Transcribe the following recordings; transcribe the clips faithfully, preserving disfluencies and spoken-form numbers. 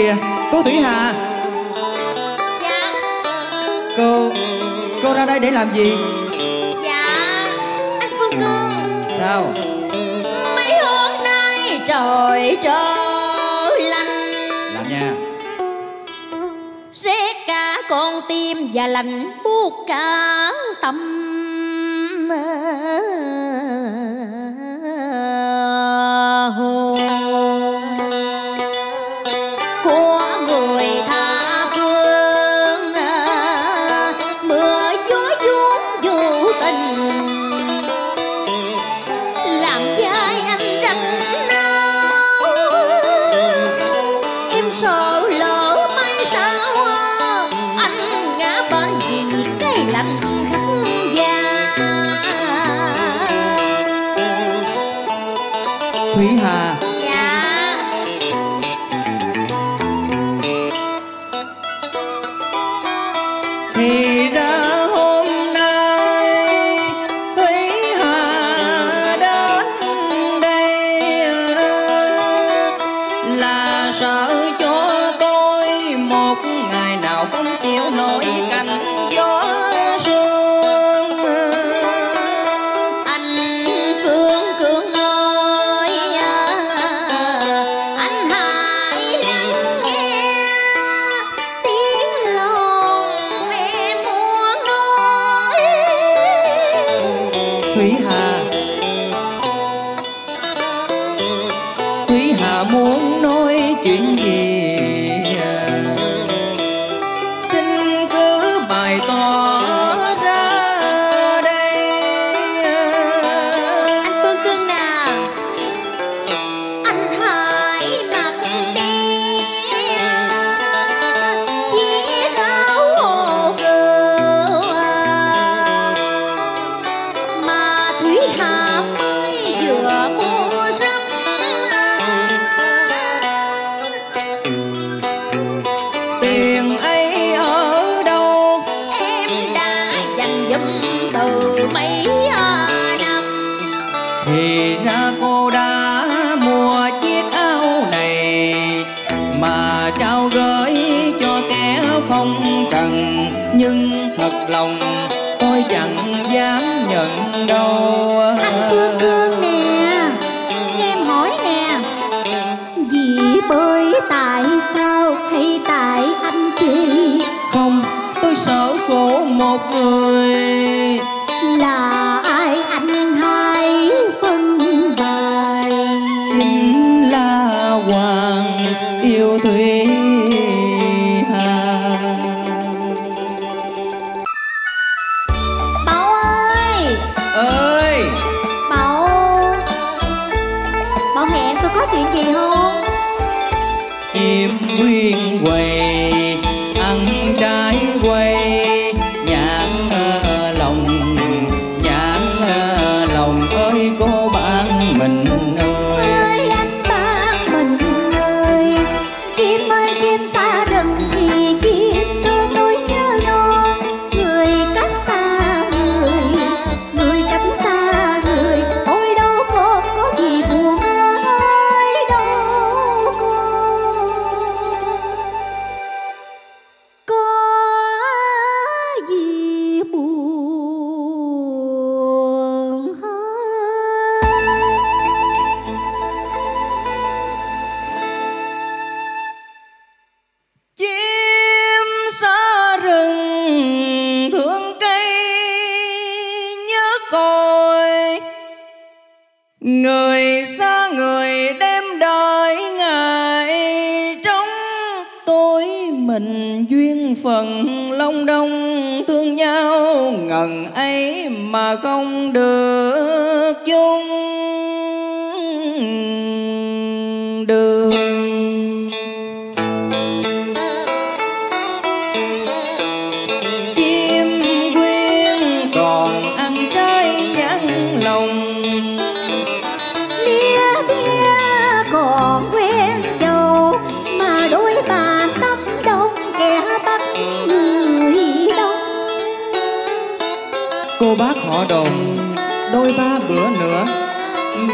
kìa, cô Thủy Hà. Dạ. Cô Cô ra đây để làm gì? Dạ, anh Phương Cương. Sao? Mấy hôm nay trời trời con tim và lạnh buốt cả tâm.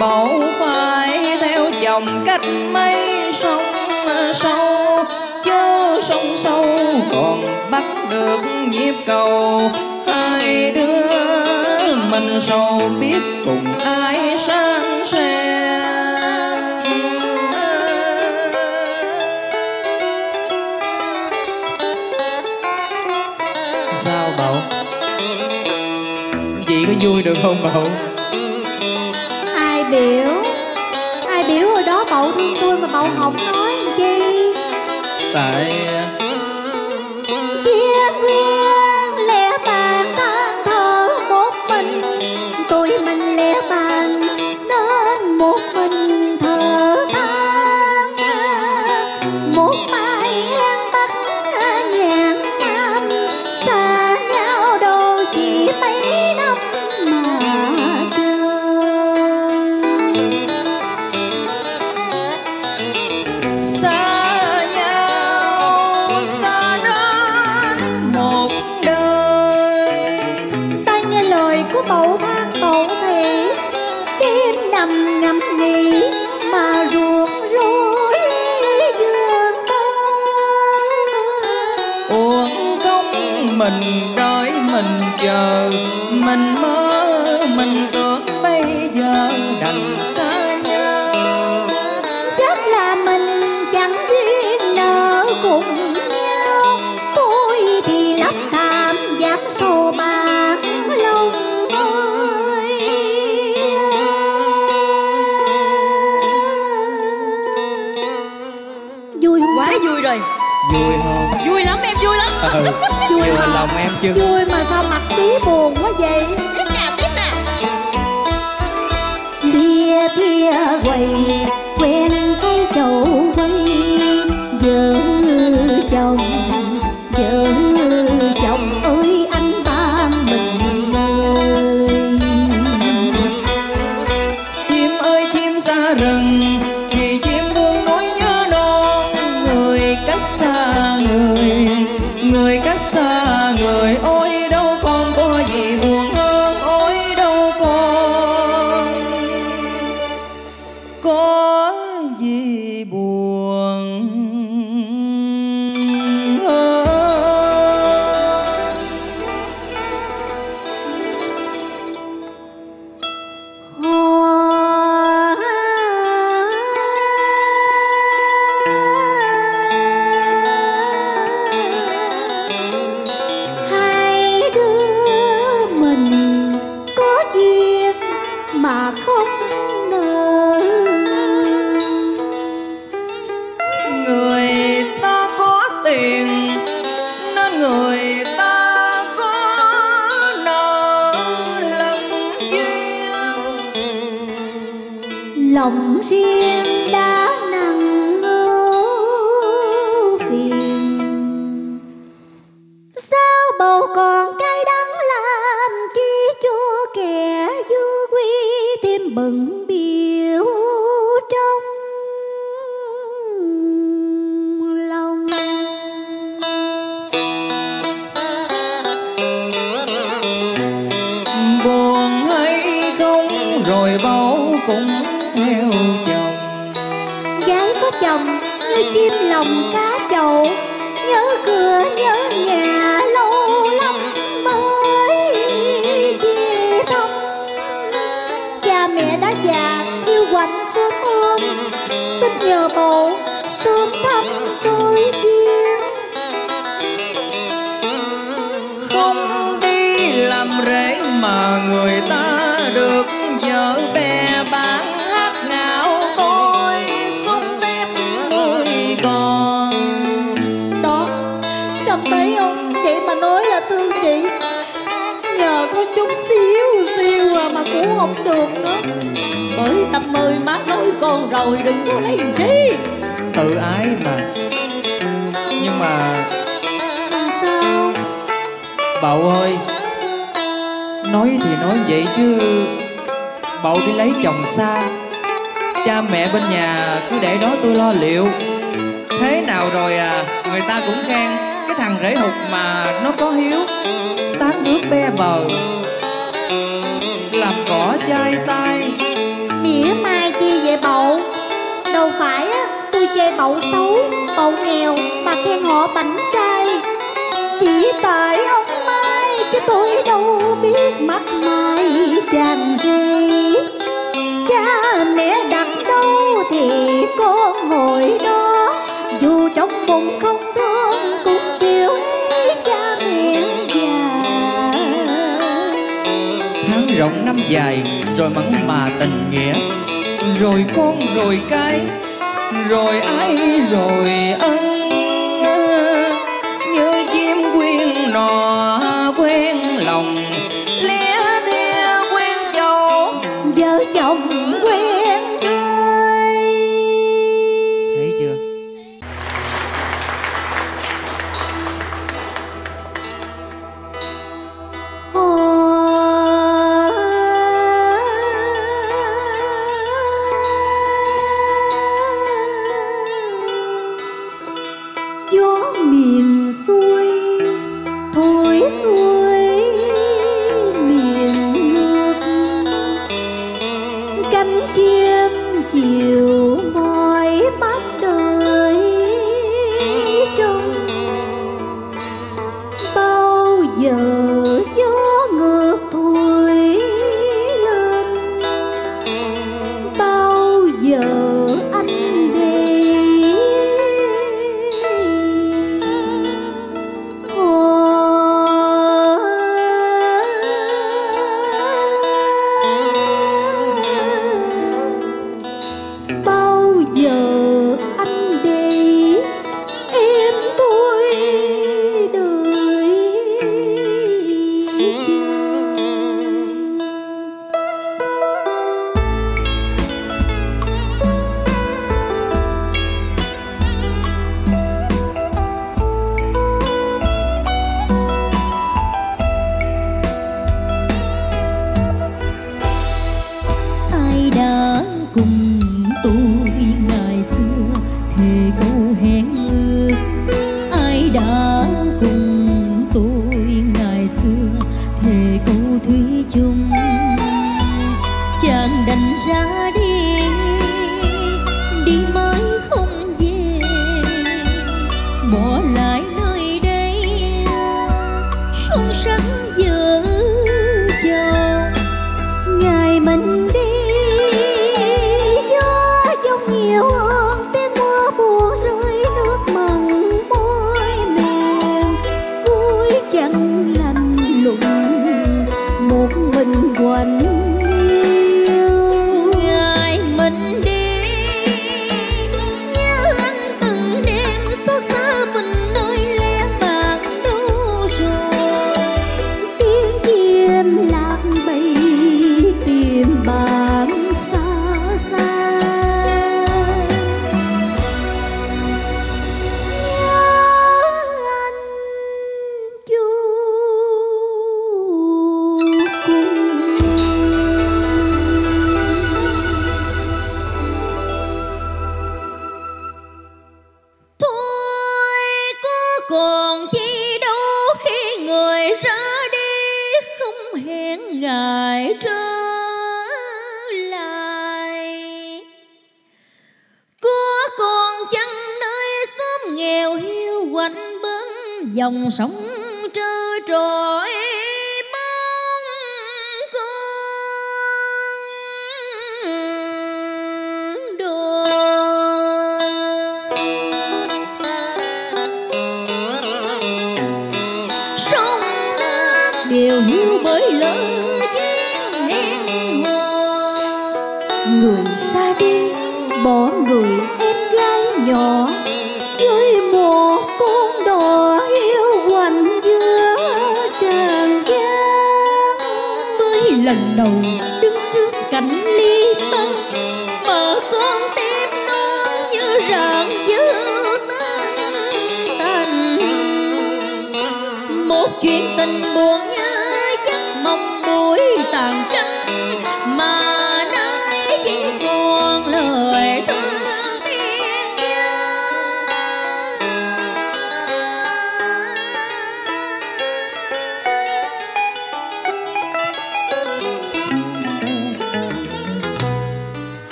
Bảo phải theo dòng cách mấy sông sâu được nhịp cầu, hai đứa mình sầu biết cùng ai sang xe. Sao Bậu? Chị có vui được không Bậu? Ai biểu? Ai biểu hồi đó Bậu thương tôi mà Bậu không nói chi? Tại... mình đói mình chờ mình mơ mình tưởng bây giờ đành xa nhau, chắc là mình chẳng duyên nợ cùng nhau. Tôi thì lấp thảm dám xô bàn lòng ơi. Vui quá, vui rồi, vui không? Vui lắm em, vui lắm. Ừ, vui, vui mà lòng em chứ. Vui mà sao mặt tí buồn quá vậy? Tiếp nè, tiếp nè. Thia thia quầy quen cái chậu quay, vợ chồng vợ chồng ơi anh ba mình ơi. Chim ơi chim xa rừng thì chim buông núi nhớ non, người cách xa người, người cách xa người. Ôi đâu con có gì buồn hơn, ôi đâu con có gì buồn hơn. Hoa lòng riêng đã nặng ưu phiền, sao Bầu còn cay đắng làm chi cho kẻ du quy tim bận biểu trong lòng. Buồn hay không rồi Bầu cũng theo chồng, gái có chồng như chim lòng cá chậu, nhớ cửa nhớ nhà lâu lắm mới về thăm. Cha mẹ đã già yêu quạnh sớm hôm, xin nhờ Bầu sớm thăm tôi kia. Không đi làm rễ mà người ta được vợ bé bán, có chút xíu xíu mà cũng không được nữa. Bởi tâm ơi má nói con rồi đừng có lấy chi, tự ái mà. Nhưng mà sao Bậu ơi, nói thì nói vậy chứ Bậu đi lấy chồng xa, cha mẹ bên nhà cứ để đó tôi lo liệu. Thế nào rồi à, người ta cũng khen cái thằng rể hụt mà nó có hiếu, tát nước be bờ làm cỏ chai tay. Mỉa mai chi vậy Bậu? Đâu phải á, tôi chê Bậu xấu Bậu nghèo mà khen họ bánh trai. chỉ tại ông Mai chứ tôi đâu biết mắt Mai chàng rể. Cha mẹ đặt đâu thì con ngồi đó, dù trong bụng không thương cũng chịu lấy cha mẹ già. Tháng rộng năm dài rồi mặn mà tình nghĩa, rồi con rồi cái rồi ai rồi ân.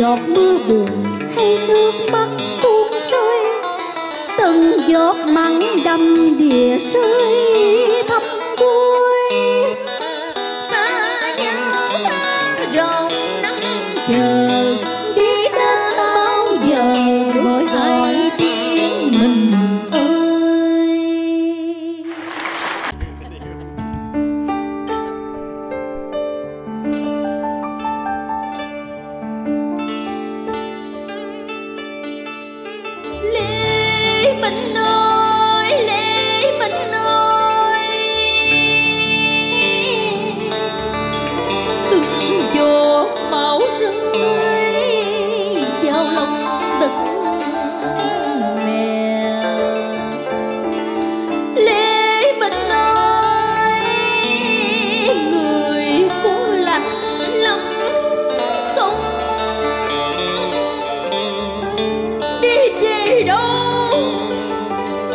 giọt mưa buồn hay nước mắt tuôn rơi, từng giọt mặn đầm đìa rơi thấm vui. Xa nhau vang rộng nắng chờ, đi đến bao giờ gọi gọi tiếng mình ơi. Lê Minh ơi, Lê Minh ơi, từng giọt máu rơi vào lòng đất mẹ. Lê Minh ơi, người cô lạnh lắm không, đi về đâu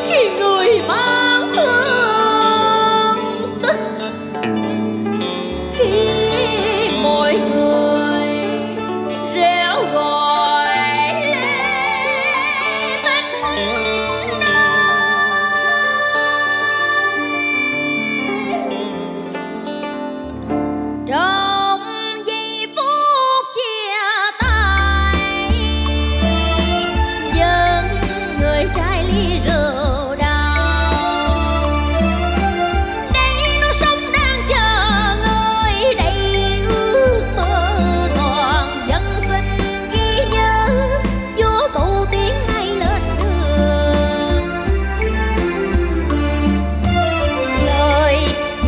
khi người mang thương tích, khi mọi người réo gọi Lê Minh ơi. Trong giây phút chia tay, dân người trai ly rượu đau, đây nó sống đang chờ người đầy ước mơ. Toàn dân xin ghi nhớ vô cầu tiếng ngay lên đường, lời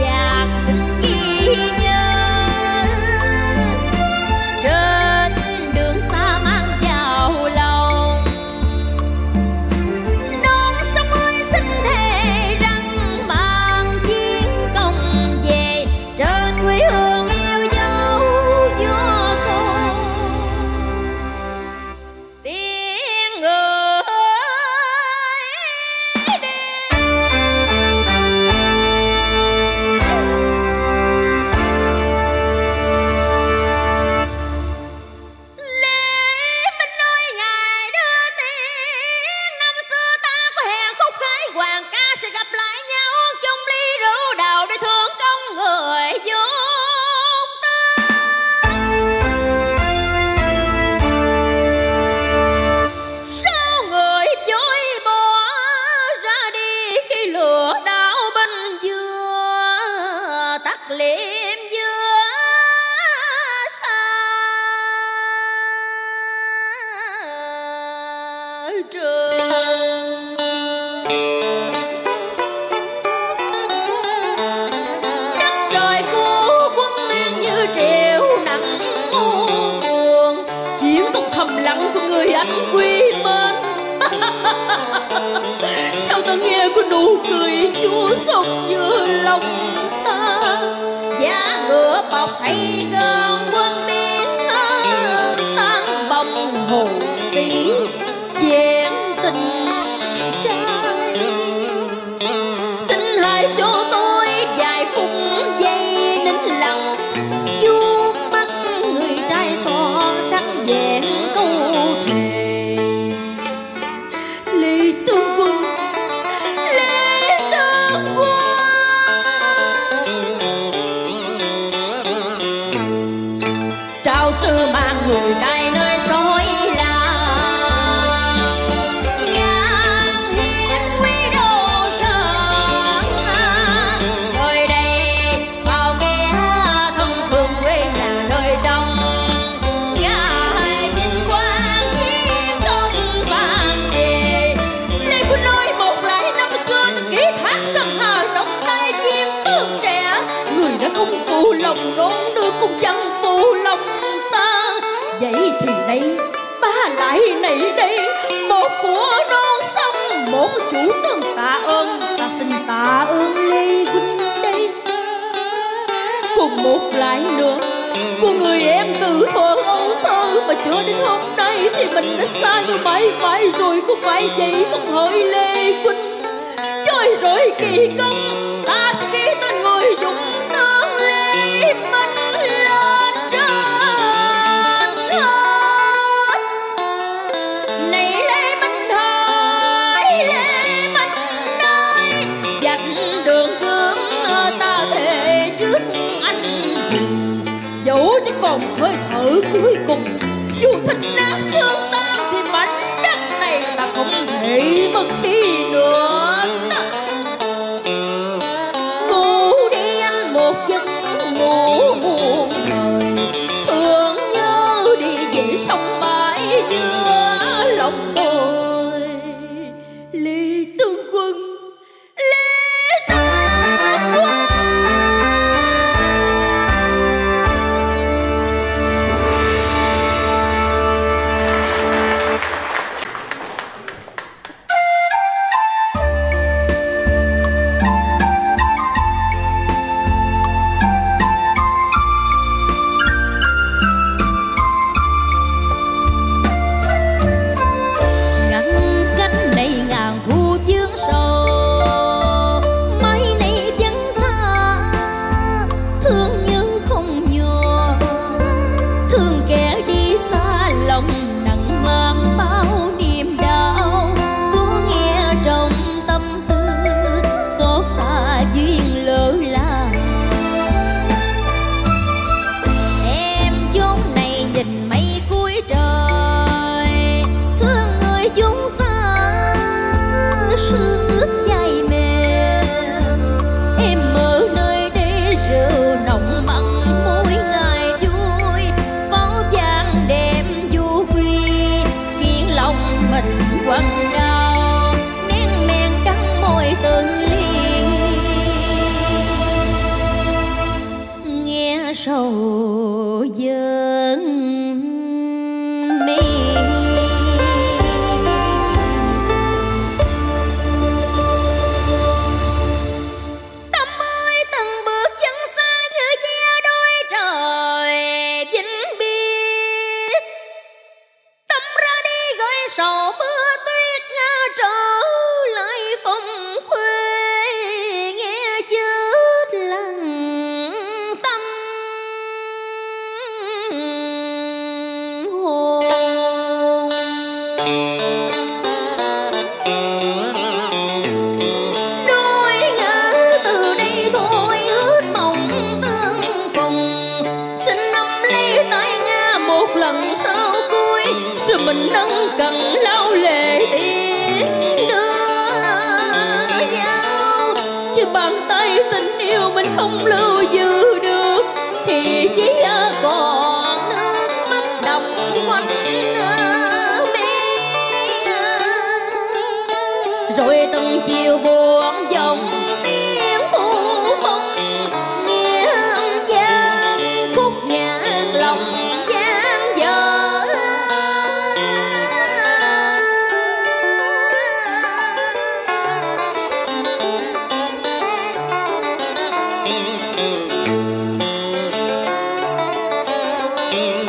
dạc xin ghi nhớ trên đường xa mang vào lòng. Non sông ơi xin thề rằng mang chiến công về trên quê hương yêu dấu vô cùng. Tiếng người đi Lê Minh ơi, ngày đưa tiễn năm xưa ta có hẹn khúc khái hoàng ca sẽ gặp lại nhau trong ly rượu đào để thưởng công người dũng tư. Sao người chối bỏ ra đi khi lửa đảo bên dừa tắt liệm giữa xa trường. Đất trời cô quân mang như triệu nặng u buồn, chiến công thầm lặng của người anh quý mến. Sao ta nghe có nụ cười chua xót giữa lòng ta, giá ngựa bọc hay gom quân biến ta, tan bóng hồ tiếng chén tình trai. Xin hãy cho tôi vài phút giây nín lặng, vuốt mắt người trai son sắc vẹn câu thề. Lê Tướng Quân, Lê Tướng Quân, trao xưa mang người trai nơi xói làng, ngang hiếm quý đô sơn hà. Nơi đây bao kẻ thân thương quê nhà nơi trong, nhà vinh quang chiến công vang về. Lê Quân ơi, một lại năm xưa ta ký thác sân hà trong tay viên tướng trẻ, người đã không phụ lòng non nước cũng chẳng phụ lòng ta. Vậy thì đây ba lại này đây, một của non sông một chủ tương tạ ơn, ta xin tạ ơn Lê Quân đây. Còn một lại nữa của người em từ thuở ấu thơ mà chưa đến hôm nay thì mình đã xa nhau mãi mãi rồi, có phải vậy không hỡi Lê Quân? Chơi rỗi kỳ công ta sẽ ký tên người dũng tướng Lê Minh lên trên thơ. thích nát xương tan thì mảnh đất này ta không thể mất đi nữa. Ngủ đi anh một giấc ngủ buồn đời, thương nhớ đi về sống mãi giữa lòng tôi. Lý Tướng Quân, Lý Tướng Quân.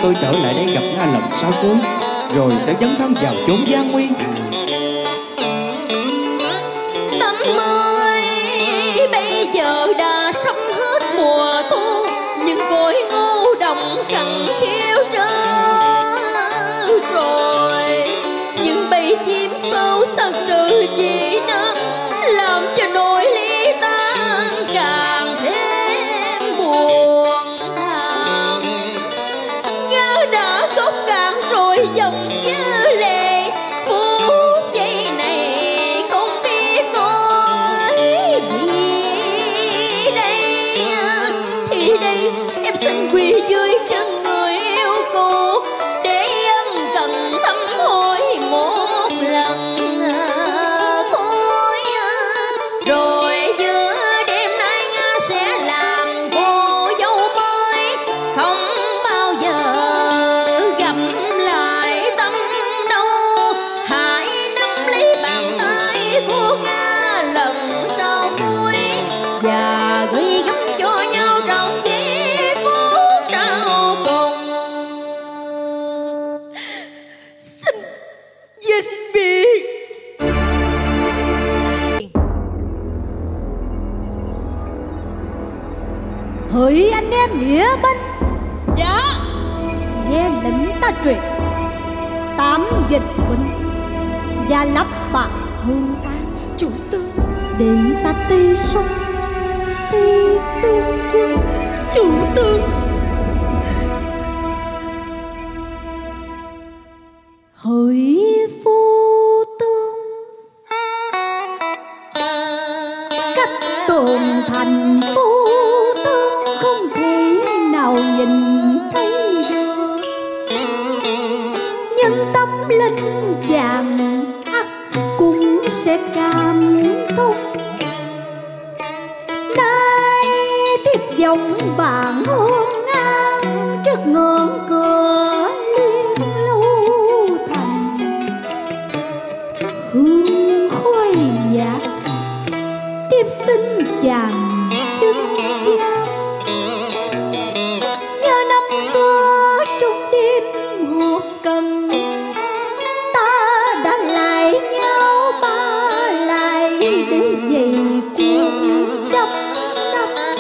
Tôi trở lại đây gặp Nga lần sau cuối, rồi sẽ dấn thân vào chốn gian nguy. Tâm ơi, bây giờ đã sắp hết mùa thu, những cội ngô đồng cằn khiêu trơ rồi, những bầy chim sâu săn trừ chỉ năm làm cho nỗi ly tan càng thêm buồn thảm. Nhớ đã khóc càng rồi dòng như lệ, phút giây này không biết nói gì đây. Thì đây em xin quỳ dưới chân người yêu cũ để ân cần thăm hỏi một lần thôi. Rồi giữa đêm nay Nga sẽ làm cô dâu mới, không bao giờ gặp lại Tâm đâu. Hãy nắm lấy bàn tay của Nga lần sau cuối và gửi gắm cho nhau trong giây phút sau cùng. Xin vĩnh biệt. Hỡi anh em nghĩa binh, dạ nghe lệnh ta truyền tám dịch quân và lắp bạc hương tan chủ tướng để ta tây sông Tây Tướng Quân. Chủ tướng hỡi vô tương cách tồn thành vô tương không thể nào nhìn thấy được, nhưng tâm linh vàng hắc cũng sẽ cảm thông. Nay tiếp dòng bạn hương an trước ngưỡng cửa Liên Lâu Thành, hương khói nhạc tiếp xin chàng chứng giao. Nhớ năm xưa trong đêm hộp cần, ta đã lại nhau ba lại để dày cuộc trăm năm.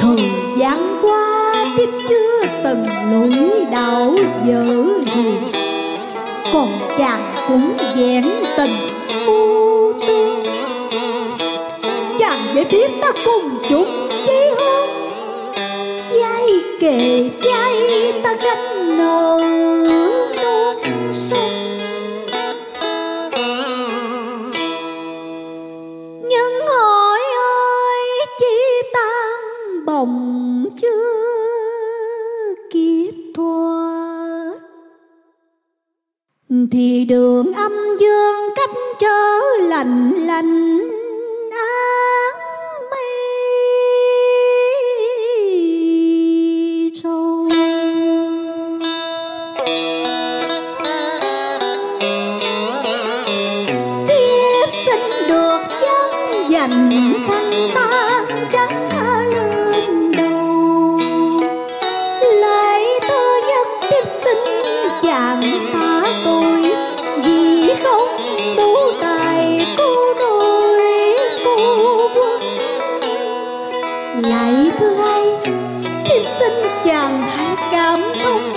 Thời gian qua tiếp chưa từng lỗi đảo dở gì, còn chàng cũng vẹn tình vô tư. Chàng để biết ta cùng chung chí hướng, giai kề giai ta gánh nợ non sông. Nhưng hỏi ơi chỉ tan bồng chưa kịp thoa, thì đường âm dương cách trở lạnh lạnh áng mây sâu. Tiếp xin được dân dành khăn tan trắng lên đầu, lại thơ nhất tiếp xin chàng tha tôi vì không đủ tài cô nội phu quân. Lại thứ hai tiếp xin chàng hãy cảm thông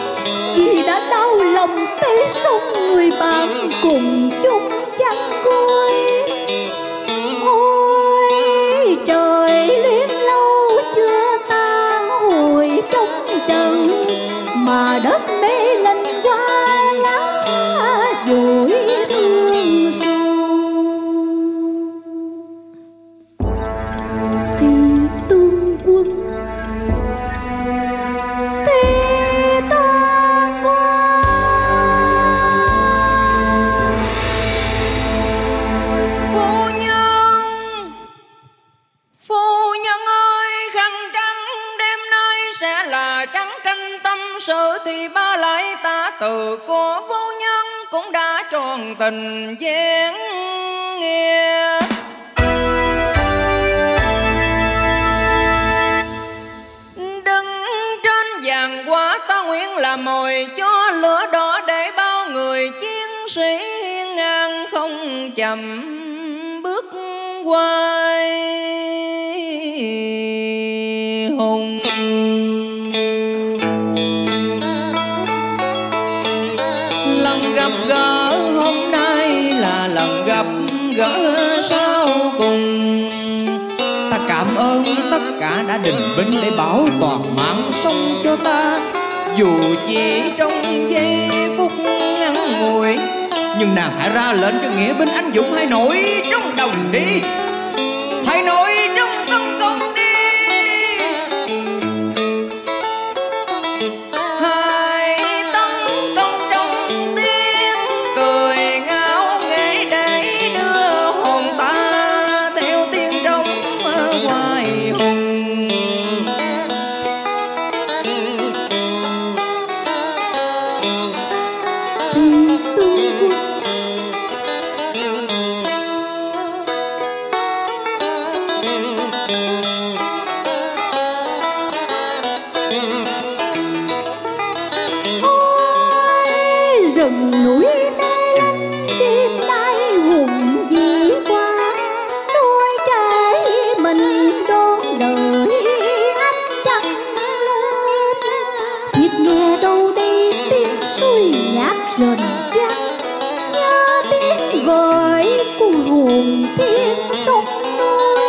vì đã đau lòng tới sông người bạn cùng chung chăn côi. Ôi trời Liên Lâu chưa tan hồi trong trần, mà đất mê lên qua lá dội thương sâu. Thì tương quân thì tan qua, phu nhân phu nhân ơi, khăn trắng đêm nay sẽ là trắng canh tâm sự. Thì ba lại ta từ của phu nhân cũng đã tròn tình dáng nghe. Đứng trên vàng quá ta nguyện là mồi cho lửa đỏ, để bao người chiến sĩ hiên ngang không chậm bước quay hùng. Lần gặp gỡ hôm nay là lần gặp gỡ sau cùng, ta cảm ơn tất cả đã đình binh để bảo toàn mạng sống cho ta. Dù chỉ trong giây phút ngắn ngủi, nhưng nàng hãy ra lệnh cho nghĩa binh anh dũng hãy nổi trong đồng đi, hãy nổi trong tâm con đi. Hãy tấn công trong tiếng cười ngạo nghễ để đưa hồn ta theo tiếng trong hoài hùng. Thì tương quân ôi rừng núi mê lắm đêm nay hùng vĩ qua, nuôi trái mình đón đời ánh trăng lên. Thiệt nghe đâu đây tiếng suối nhạc rền vang, nhớ tiếng gọi của hồn thiên sông núi.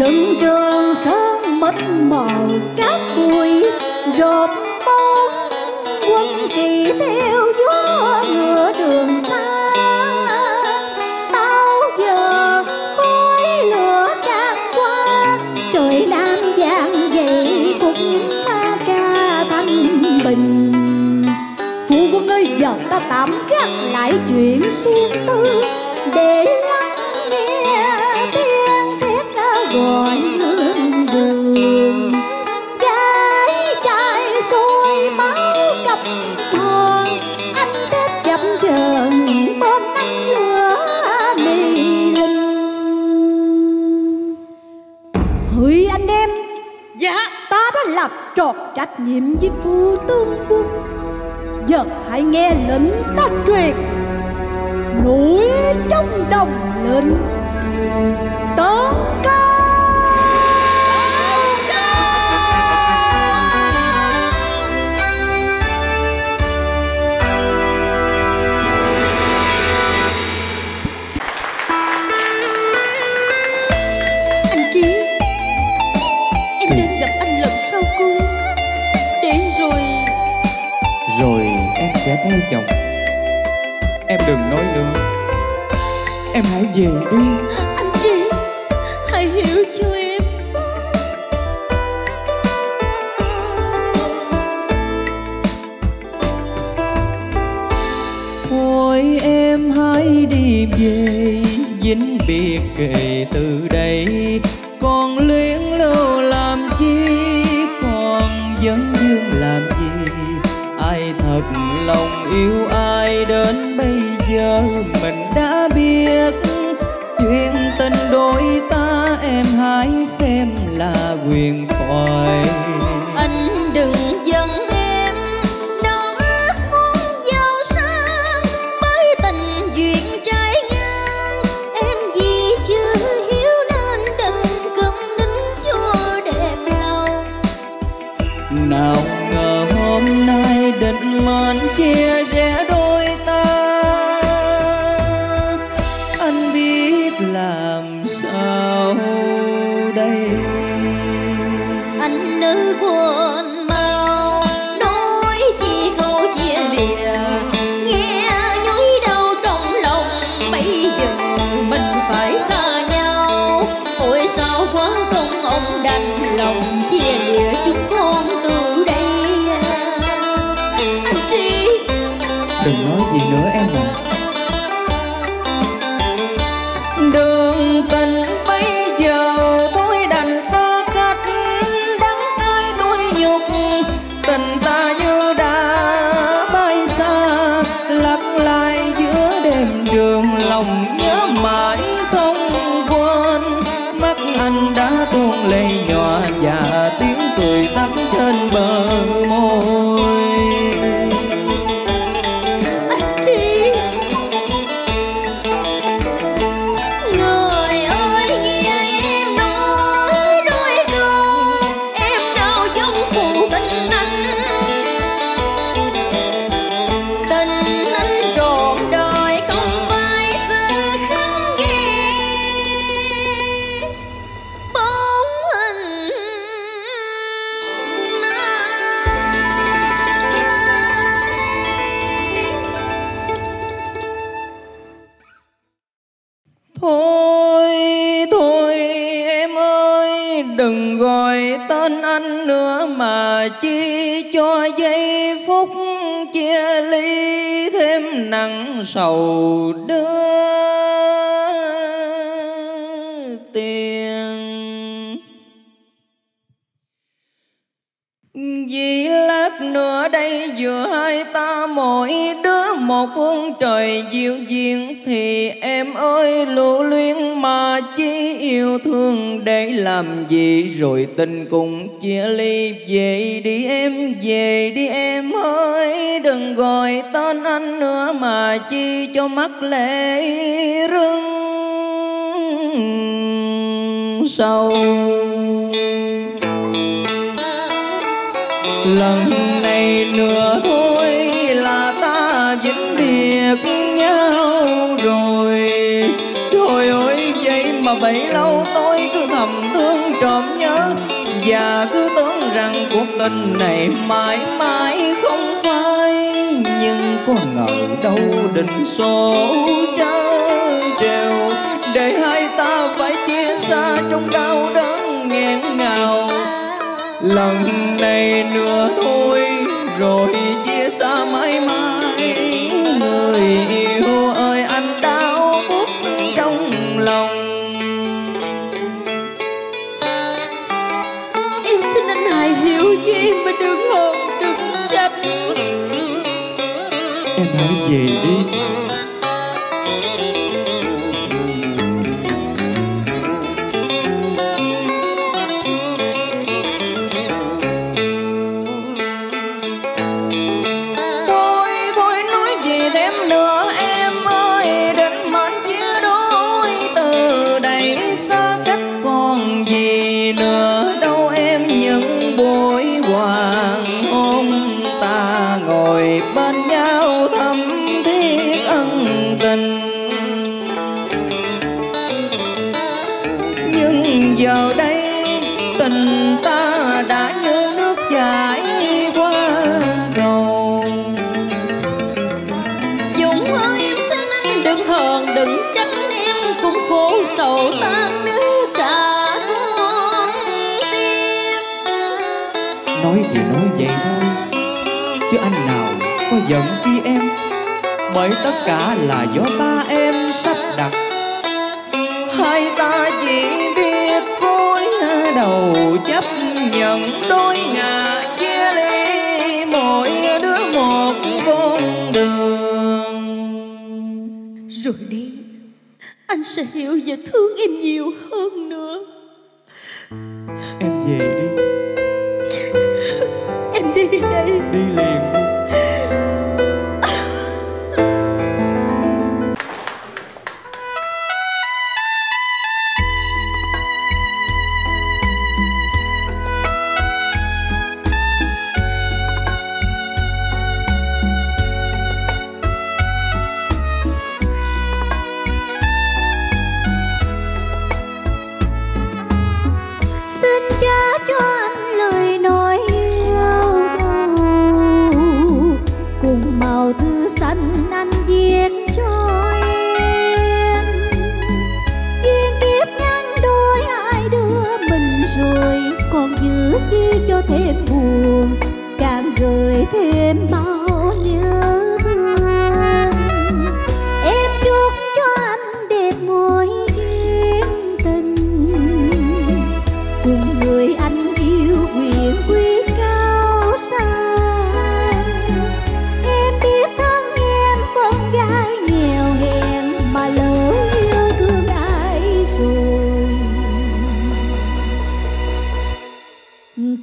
Rừng trường sơn mịt mờ cát bụi rộp mong quân kỳ thế Phụ quân ơi, giờ ta tạm gác lại chuyện riêng tư để lắng nghe tiếng thiết ca gọi hương đường. Gái trai sôi máu cặp thon, anh thích chậm chờn bên nắng lửa mì linh. Hỡi anh em, dạ ta đã làm tròn trách nhiệm với phu tướng quân. Giờ hãy nghe lệnh ta truyền, núi trong đồng lệnh tấn công. Anh Trí, em nên gặp anh lần sau cô, để rồi rồi em sẽ theo chồng. Em đừng nói nữa, em hãy về đi. Anh Trí, hãy hiểu cho em. Thôi em hãy đi về, dính biệt kể từ đây. Còn luyến lâu làm chi, còn vấn vương làm gì. Ai thật lòng yêu ai đến bây giờ mình đã biết. Chuyện tình đôi ta em hãy xem là quyền thoại. Anh đừng giận em, nó ước muốn giàu sang bởi tình duyên trái ngang. Em vì chưa hiếu nên đừng cầm nín cho đẹp lòng. Nào ngờ hôm nay định mệnh chia rẽ đôi ta, anh biết làm sao đây. Anh nữ quên mau nói chi câu chia lìa, nghe nhói đau trong lòng. Bây giờ mình phải xa nhau, ôi sao quá không ông đành lòng chia lìa chúng con từ đây. Đừng nói gì nữa em ạ. Đường tình bây giờ tôi đành xa cách, đắng cay tôi nhục. Tình ta như đã bay xa, lặp lại giữa đêm trường. Lòng nhớ mãi không quên, mắt anh đã tuôn lệ nhòa và tiếng cười tắt trên bờ môi. Nắng sầu đưa tiền, vì lát nữa đây giữa hai ta mỗi đứa một phương trời diệu diện. Thì em ơi lưu luyến mà chỉ yêu thương để làm gì, rồi tình cùng chia ly. Về đi em, về đi em ơi, đừng gọi tên anh nữa mà chi cho mắt lệ rưng sâu. Lần này nữa thôi là ta dính biệt nhau rồi. Trời ơi vậy mà bấy lâu tôi cứ thầm thương trộm nhớ, và cứ tưởng rằng cuộc tình này mãi mãi không phai. Nhưng có ngờ đâu định số trớ trêu, để hai ta phải chia xa trong đau đớn nghẹn ngào. Lần này nữa thôi rồi chia xa mãi mãi. em hãy về đi. Nói thì nói vậy thôi, chứ anh nào có giận khi em, bởi tất cả là do ba em sắp đặt. Hai ta chỉ biết cúi đầu chấp nhận đôi ngả chia ly, mỗi đứa một con đường. Rồi đi, anh sẽ hiểu và thương em nhiều hơn nữa. Em về đi. Đi đây. Đi liền.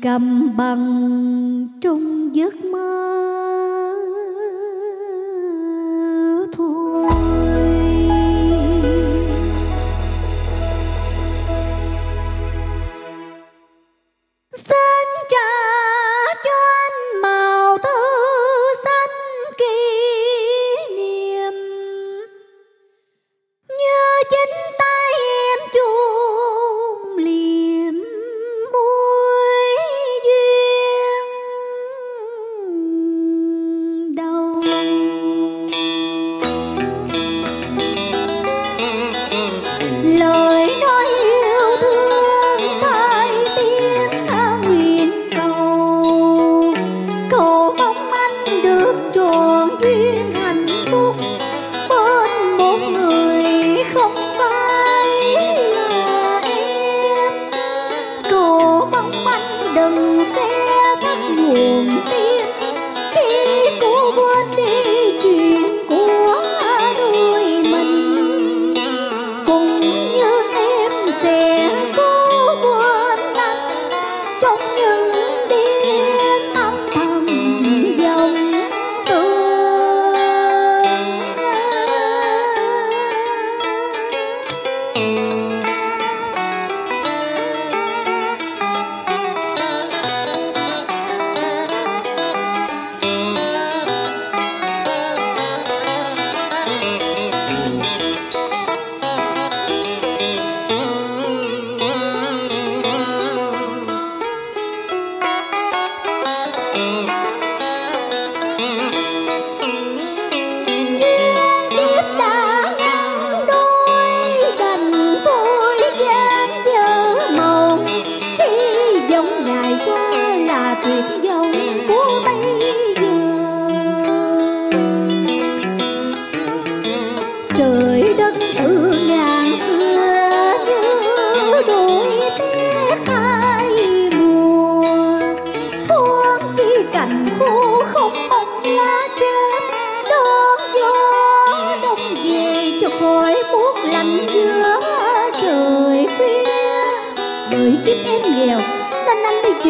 Cầm bằng trong giấc mơ thôi. Xin trả cho anh màu thư xanh kỷ niệm, như chính tay em chôn liệm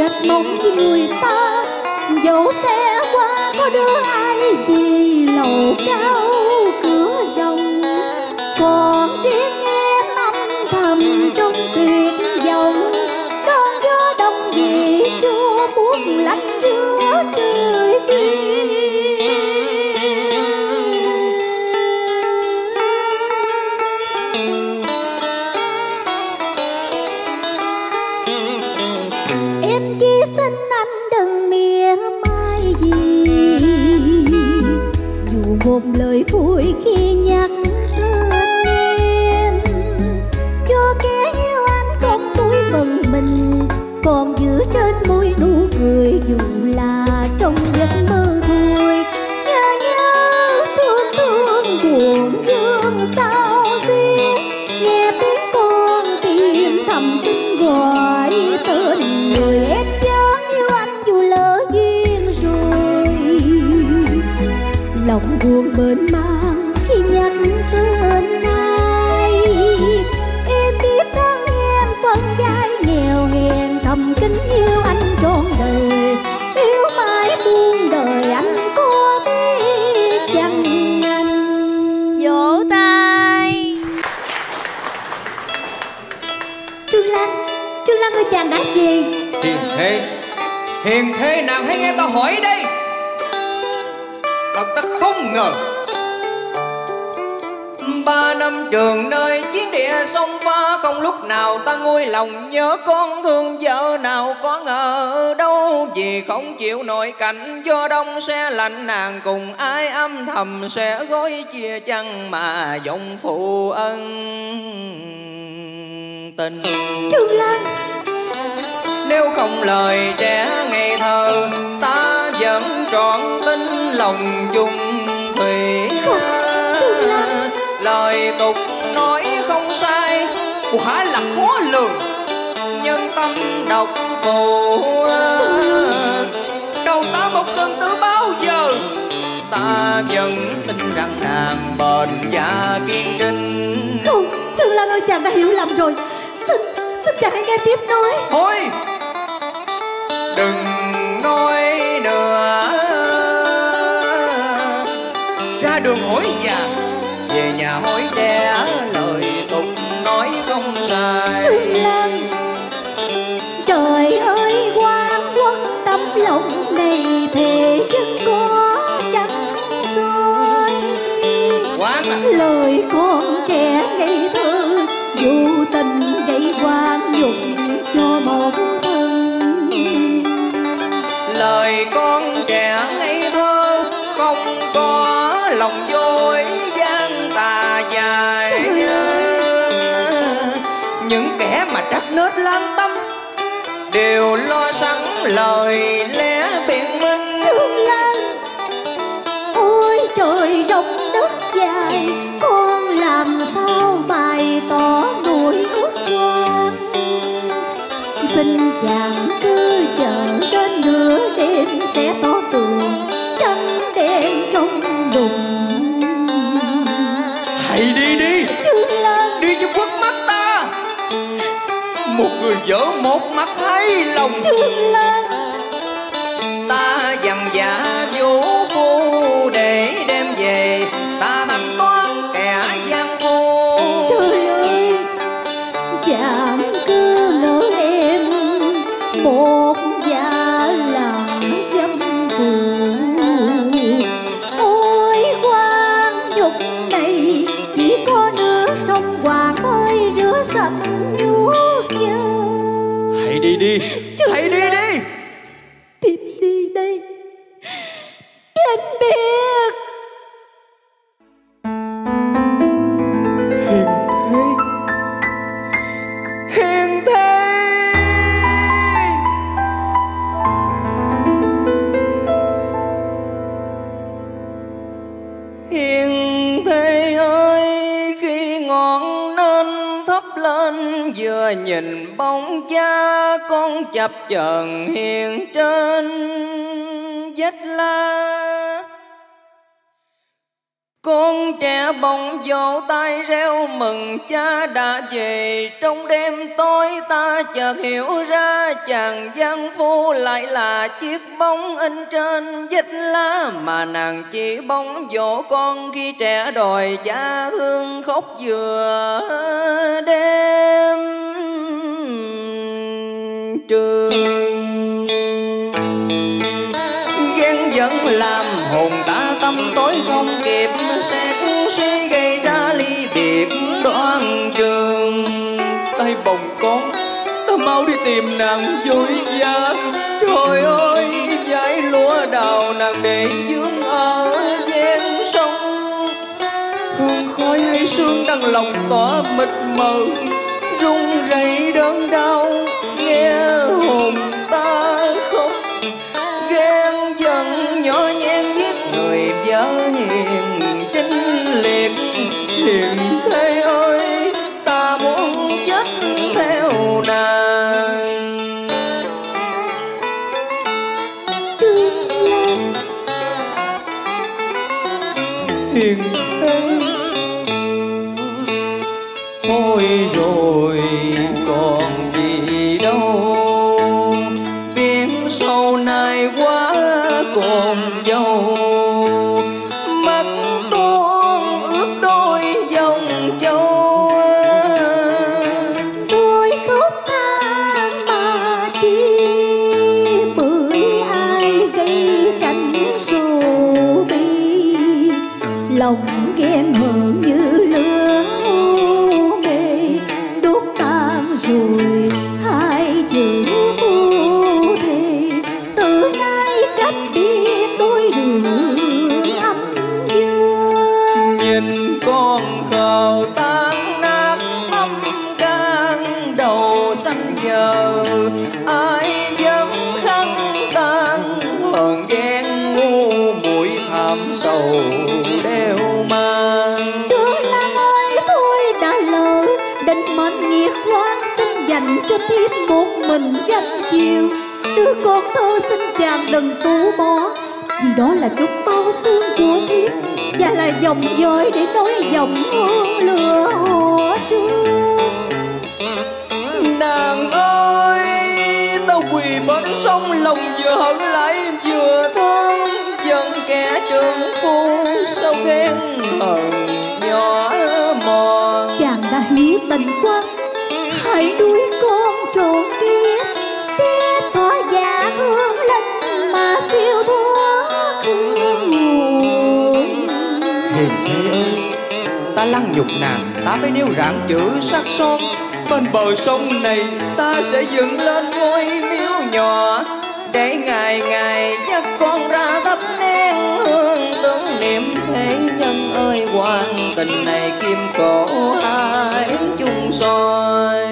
gạt móng với người ta, dẫu xe qua có đưa ai về lầu cao cửa rồng. Còn riêng em âm thầm trong tuyệt vọng, cơn gió đông về chưa buốt lạnh giữa trời biên. Em chỉ xin anh đừng mỉa mai gì, dù một lời thôi khi nhắc còn giữ trên môi nụ cười, dù là trong giấc mơ thôi. Nhớ nhớ thương thương buồn thương sao xuyên, nghe tiếng con tìm thầm tin gọi tên người. Em nhớ yêu anh dù lỡ duyên rồi, lòng buồn bên mang khi nhắc tên ai. Em biết thân em phân gái nghèo hèn, thầm kính yêu anh trọn đời, yêu mãi buông đời anh có biết chăng anh. Vỗ tay. Trương Lan, Trương Lan ơi, chàng đã về. Hiền thế, hiền thế nào hãy nghe ta hỏi đây. Thật ta không ngờ ba năm trường nơi chiến địa sông pha, không lúc nào ta nguôi lòng nhớ con thương vợ. Nào có ngờ đâu vì không chịu nổi cảnh gió đông xe lạnh, nàng cùng ai âm thầm sẽ gói chia chăng mà giọng phụ ân tình. Trương Lan, nếu không lời trẻ ngày thơ ta vẫn trọn tính lòng chung thủy. Trương Lan, lời tục nói không sai, quả là khó lường, nhân tâm độc phụ. Đầu ta một cơn tứ bao giờ, ta vẫn tin rằng nàng bền và kiên trinh. Không, Trương Lan ơi, chàng đã hiểu lầm rồi. Xin, xin chàng hãy nghe tiếp nói. Thôi, đừng nói nữa, ra đường hỏi già về nhà hối đe, lời tục nói không sai. Trương Lan, trời ơi, quan quốc tấm lòng này thề vẫn có trắng soi. Lời con trẻ ngây thơ vô tình gây oan nhục cho một thân. Lời con trẻ ngây thơ không có lòng dối gian tà dài. Những kẻ mà trắc nết lắm tâm đều lo sẵn lời lẽ biện minh. Trương Lan, ôi trời rộng đất dài, con làm sao bày tỏ nỗi ước quan. Xin chàng cứ chờ đến nửa đêm sẽ tỏ tường trăng đen trong đùng. Hãy đi đi Trương Lan, đi cho khuất mắt ta. Một người vợ một mắt thấy lòng. Trương Lan, ta dằn vả vũ phu để đem về, ta thành con kẻ gian phu. Trời ơi, chàng cứ lỡ em một già là dâm phụ. Ôi quan nhục này chỉ có nước sông Hoàng mới rửa sạch. Hãy đi đi, hãy đi đi, tìm đi đây, anh biết. Hiền thế, hiền thế, hiền thế ơi, khi ngọn nến thắp lên vừa nhìn bóng cha con chập chờn hiền trên vách lá. Con trẻ bồng vỗ tay reo mừng cha đã về. Trong đêm tối ta chợt hiểu ra chàng gian phu lại là chiếc bóng in trên vách lá. Mà nàng chỉ bóng vỗ con khi trẻ đòi cha thương khóc vừa đêm trường. Ghen vẫn làm hồn ta tâm tối không kịp, sẽ suy gây ra ly biệt đoan trường. Tay bồng con ta mau đi tìm nàng vui gia. Trời ơi dải lúa đào nàng để dưỡng ở ven sông. Hương khói hay sương đang lòng tỏa mịt mờ, rung rẩy đớn đau nghe hồn ta khóc. Ghen giận nhỏ nhen giết người vợ hiền trinh liệt. Hiền thế ơi ta muốn chết theo nàng. Hiền thế thôi rồi còn chiều. Đứa con thơ xin chàng đừng tú bó, vì đó là chút máu xương của thiếp, và là dòng dõi để nối dòng hương lửa hồi trước. Nàng ơi tao quỳ bên sông, lòng vừa hận lại vừa thương. Giận kẻ trường phu sao ghen hờn nhỏ mòn. Chàng đã hiểu tình quá, hãy đuối con trộn kiếp. Thỏa giả hương linh mà siêu thoát hương nguồn. Hiền thế ơi ta lăng nhục nàng, ta phải nêu rạng chữ sắc son. Bên bờ sông này ta sẽ dựng lên ngôi miếu nhỏ, để ngày ngày dắt con ra thắp nén hương tưởng niệm thế nhân ơi. Hoàng tình này kim cổ hai chung soi.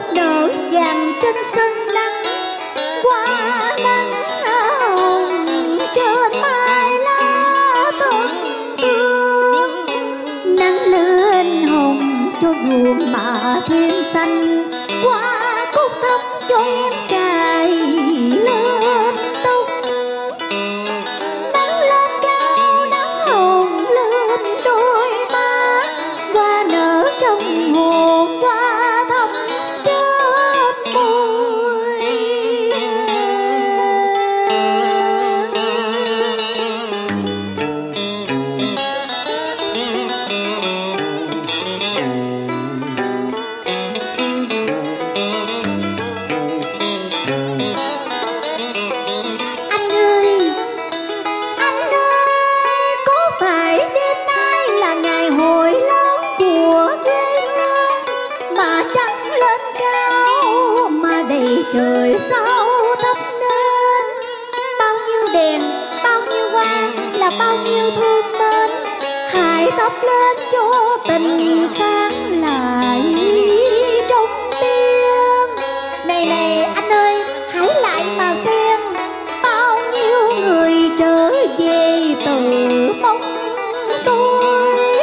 suốt đổ vàng trên sân lăng qua nắng hồng trên mai lá tổn thương. Nắng lên hồng cho ruộng mà thêm xanh, qua cúc thấm cho em cài lên tóc. Nắng lên cao nắng hồng lên đôi má, hoa nở trong hồn hoa thắm trên môi. Anh ơi, anh ơi, có phải đêm nay là ngày hội lớn của quê hương? Mà trăng lên cao mà đầy trời sao thấp nên, bao nhiêu đèn, bao nhiêu hoa là bao nhiêu thương mến. Hãy thắp lên cho tình sáng lại trong tim. Này này anh ơi, hãy lại mà xem, bao nhiêu người trở về từ bóng tôi.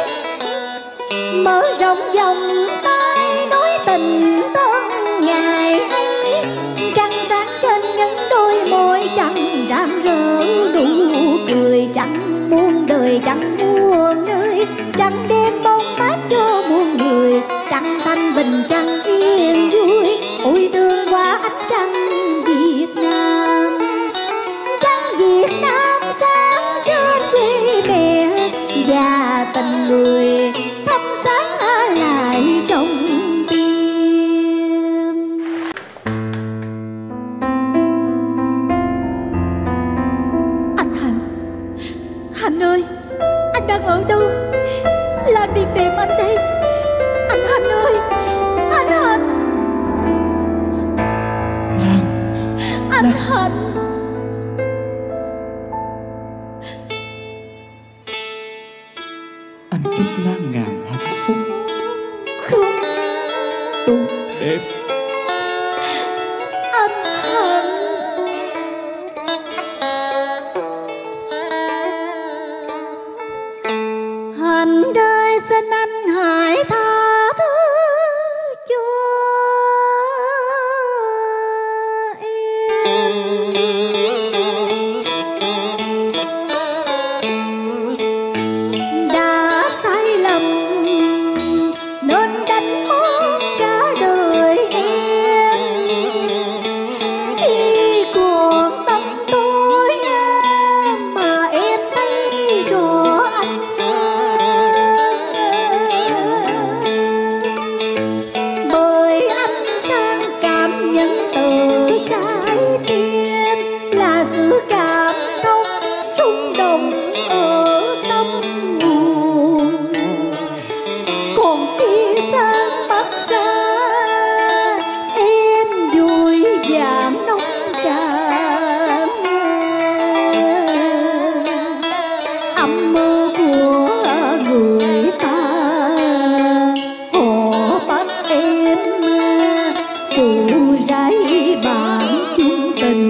Mở rộng vòng tay nói tình tương ngày ấy, trăng sáng trên những đôi môi trắng rạng rỡ đủ cười. Trắng muôn đời trắng muôn nơi, trắng đêm bóng mát cho muôn người. Trăng thanh bình trăng yên vui, ôi thương quá ánh trăng Việt Nam. Trăng Việt Nam sáng trên quê mẹ, và tình người thắp sáng ở lại trong tim. Anh Hạnh, Hạnh ơi, anh đang ở đâu? Lan đi tìm anh đây. Anh Hạnh ơi, anh Hạnh, Lan, anh Hạnh. anh chúc Lan ngàn hạnh phúc Không, tốt đẹp. anh Hạnh. Hạnh ơi, xin anh hãy tha thứ cho em. Đã sai lầm nên đánh mất cả đời em, khi còn tâm tối mà em thấy rõ anh. Bởi anh sang cảm nhận từ trái tim, là sự cảm thông rung động ở tâm hồn. Còn khi sang bắt ra em vui vàng nông cạn, âm mơ của người ta họ bắt em phụ rẫy bạn chung tình.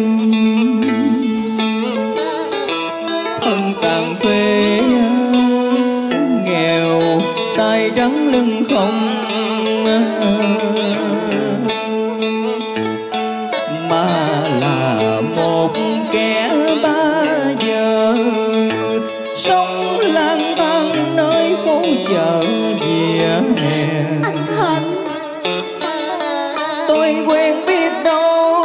Thân tàn phế nghèo, tay trắng lưng không, mà là một kẻ ba giờ sống lang thang nơi phố chợ vỉa hè. Anh Hạnh, Tôi quen biết đâu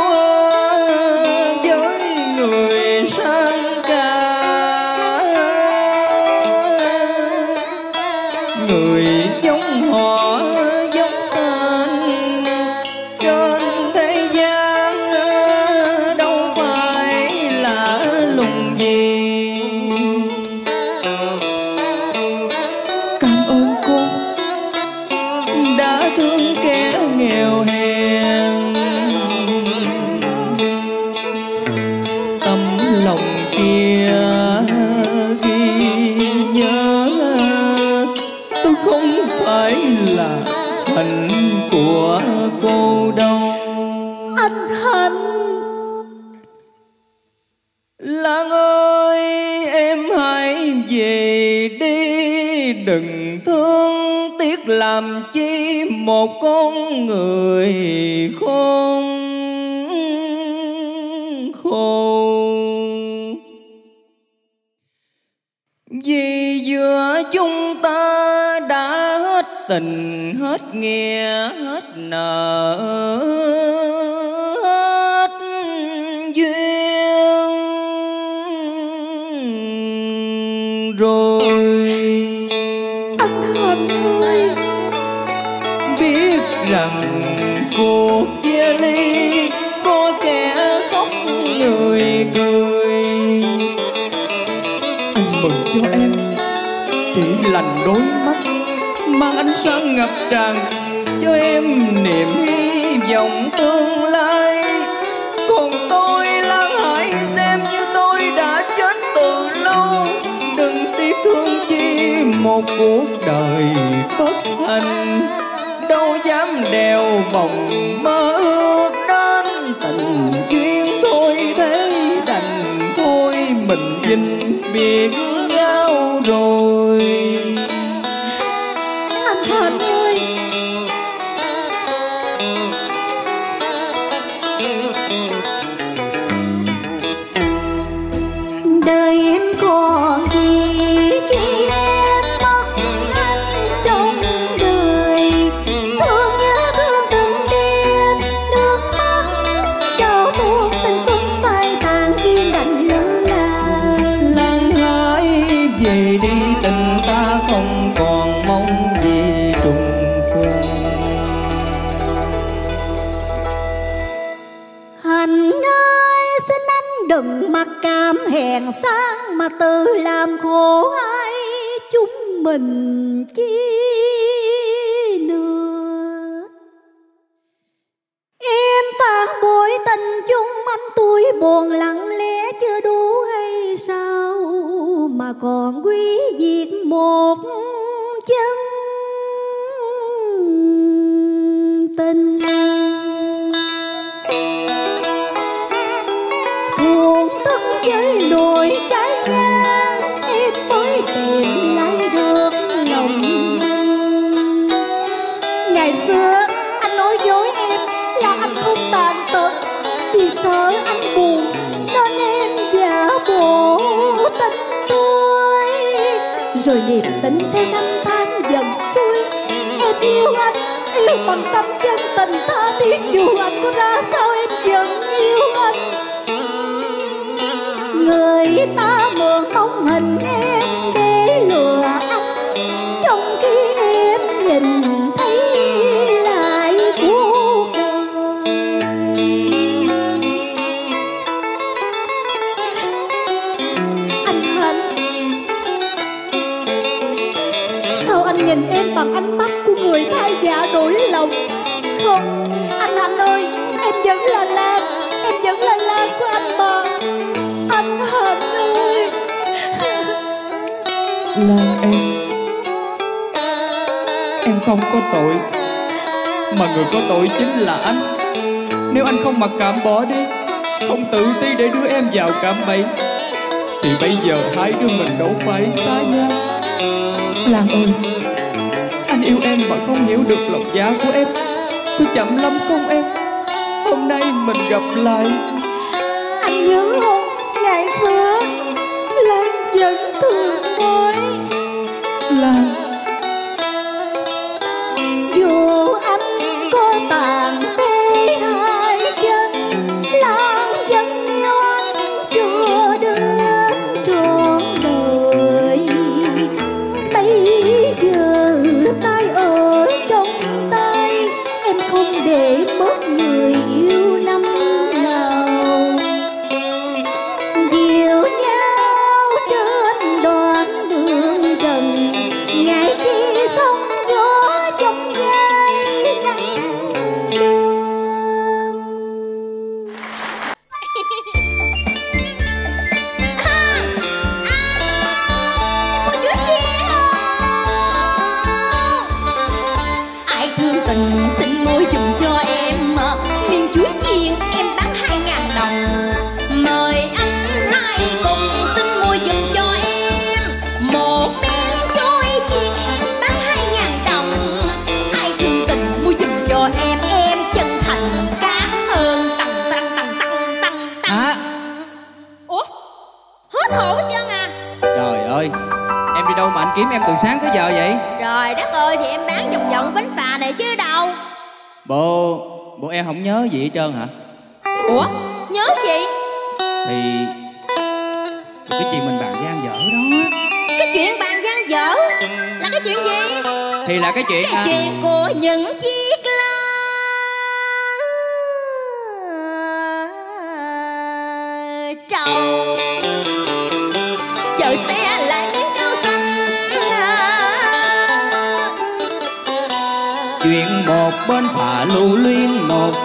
với người sang cả, người giống họ giống tên. Trên thế gian đâu phải là lùng gì. Cảm ơn cô đã thương kẻ nghèo hèn. thánh hạnh. Lan ơi em hãy về đi, đừng thương tiếc làm chi một con người khôn khổ. Vì giữa chúng ta đã hết tình, hết nghĩa, hết nợ, rằng cuộc chia ly có kẻ khóc người cười. Anh mừng cho em, chỉ lành đôi mắt mang ánh sáng ngập tràn cho em niềm hy vọng tương lai. Còn tôi Lan hãy xem như tôi đã chết từ lâu, đừng tiếc thương chi một cuộc đời bất hạnh. Đâu dám đèo vòng mơ ước đến tình duyên, thôi thế đành thôi mình dinh biệt nhau rồi. Anh Thành ơi, đời em còn gì hèn sang mà tự làm khổ ai chúng mình chi nữa. Em phản bội tình chung anh, tôi buồn lặng lẽ chưa đủ hay sao mà còn quý diệt một chân tình. Với đôi trái ngang em mới tìm lại được lòng. Ngày xưa anh nói dối em là anh không tàn tật, vì sợ anh buồn nên em giả bộ tình tôi. Rồi niềm tin theo năm tháng dần vui, em yêu anh yêu bằng tâm chân tình tha thiết, dù anh có ra sao em vẫn yêu anh. Người ta mượn bóng hình em để lừa anh, trong khi em nhìn thấy lại cuộc đời. Anh Hạnh, sao anh nhìn em bằng ánh mắt của người thay dạ đổi lòng? Không, anh Hạnh ơi, em vẫn là Lan, em vẫn là Lan của anh mà. Anh Hạnh ơi, Lan em, em không có tội, mà người có tội chính là anh. Nếu anh không mặc cảm bỏ đi, không tự ti để đưa em vào cạm bẫy, thì bây giờ hai đứa mình đâu phải xa nhau. Lan ơi, anh yêu em mà không hiểu được lòng dạ của em, tôi chậm lắm không em? Hôm nay mình gặp lại, anh nhớ không? Ngày xưa Lan vẫn thường nói Lan, dù anh có tàn phế hai chân, Lan vẫn yêu anh chưa đến trọn đời. Bây giờ tay ở trong tay, em không để mất người yêu năm nào. You kiếm em từ sáng tới giờ vậy? Trời đất ơi, thì em bán vòng vòng bánh phà này chứ đâu. Bộ, bộ em không nhớ gì hết trơn hả? Ủa, nhớ gì? Thì, thì cái chuyện mình bàn gian dở đó. Cái chuyện bàn gian dở là cái chuyện gì? Thì là cái chuyện Cái à... chuyện của những chiếc lá. Trầu chở xe lại miếng cao xanh à. Chuyện một bên phà lưu luyên một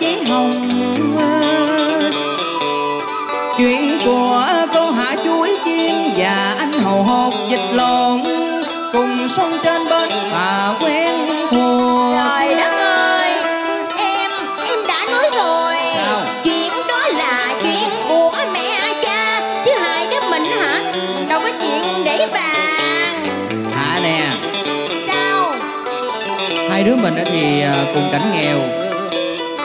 giấy hồng à. Chuyện của cô hạ chuối chiên và anh hầu hột vịt lộn cùng sông trên bên phà quen thuộc. Trời đất ơi, em em đã nói rồi. Sao? Chuyện đó là chuyện của mẹ cha chứ hai đứa mình hả, đâu có chuyện để bàn hả nè. Sao? Hai đứa mình thì cùng cảnh nghèo,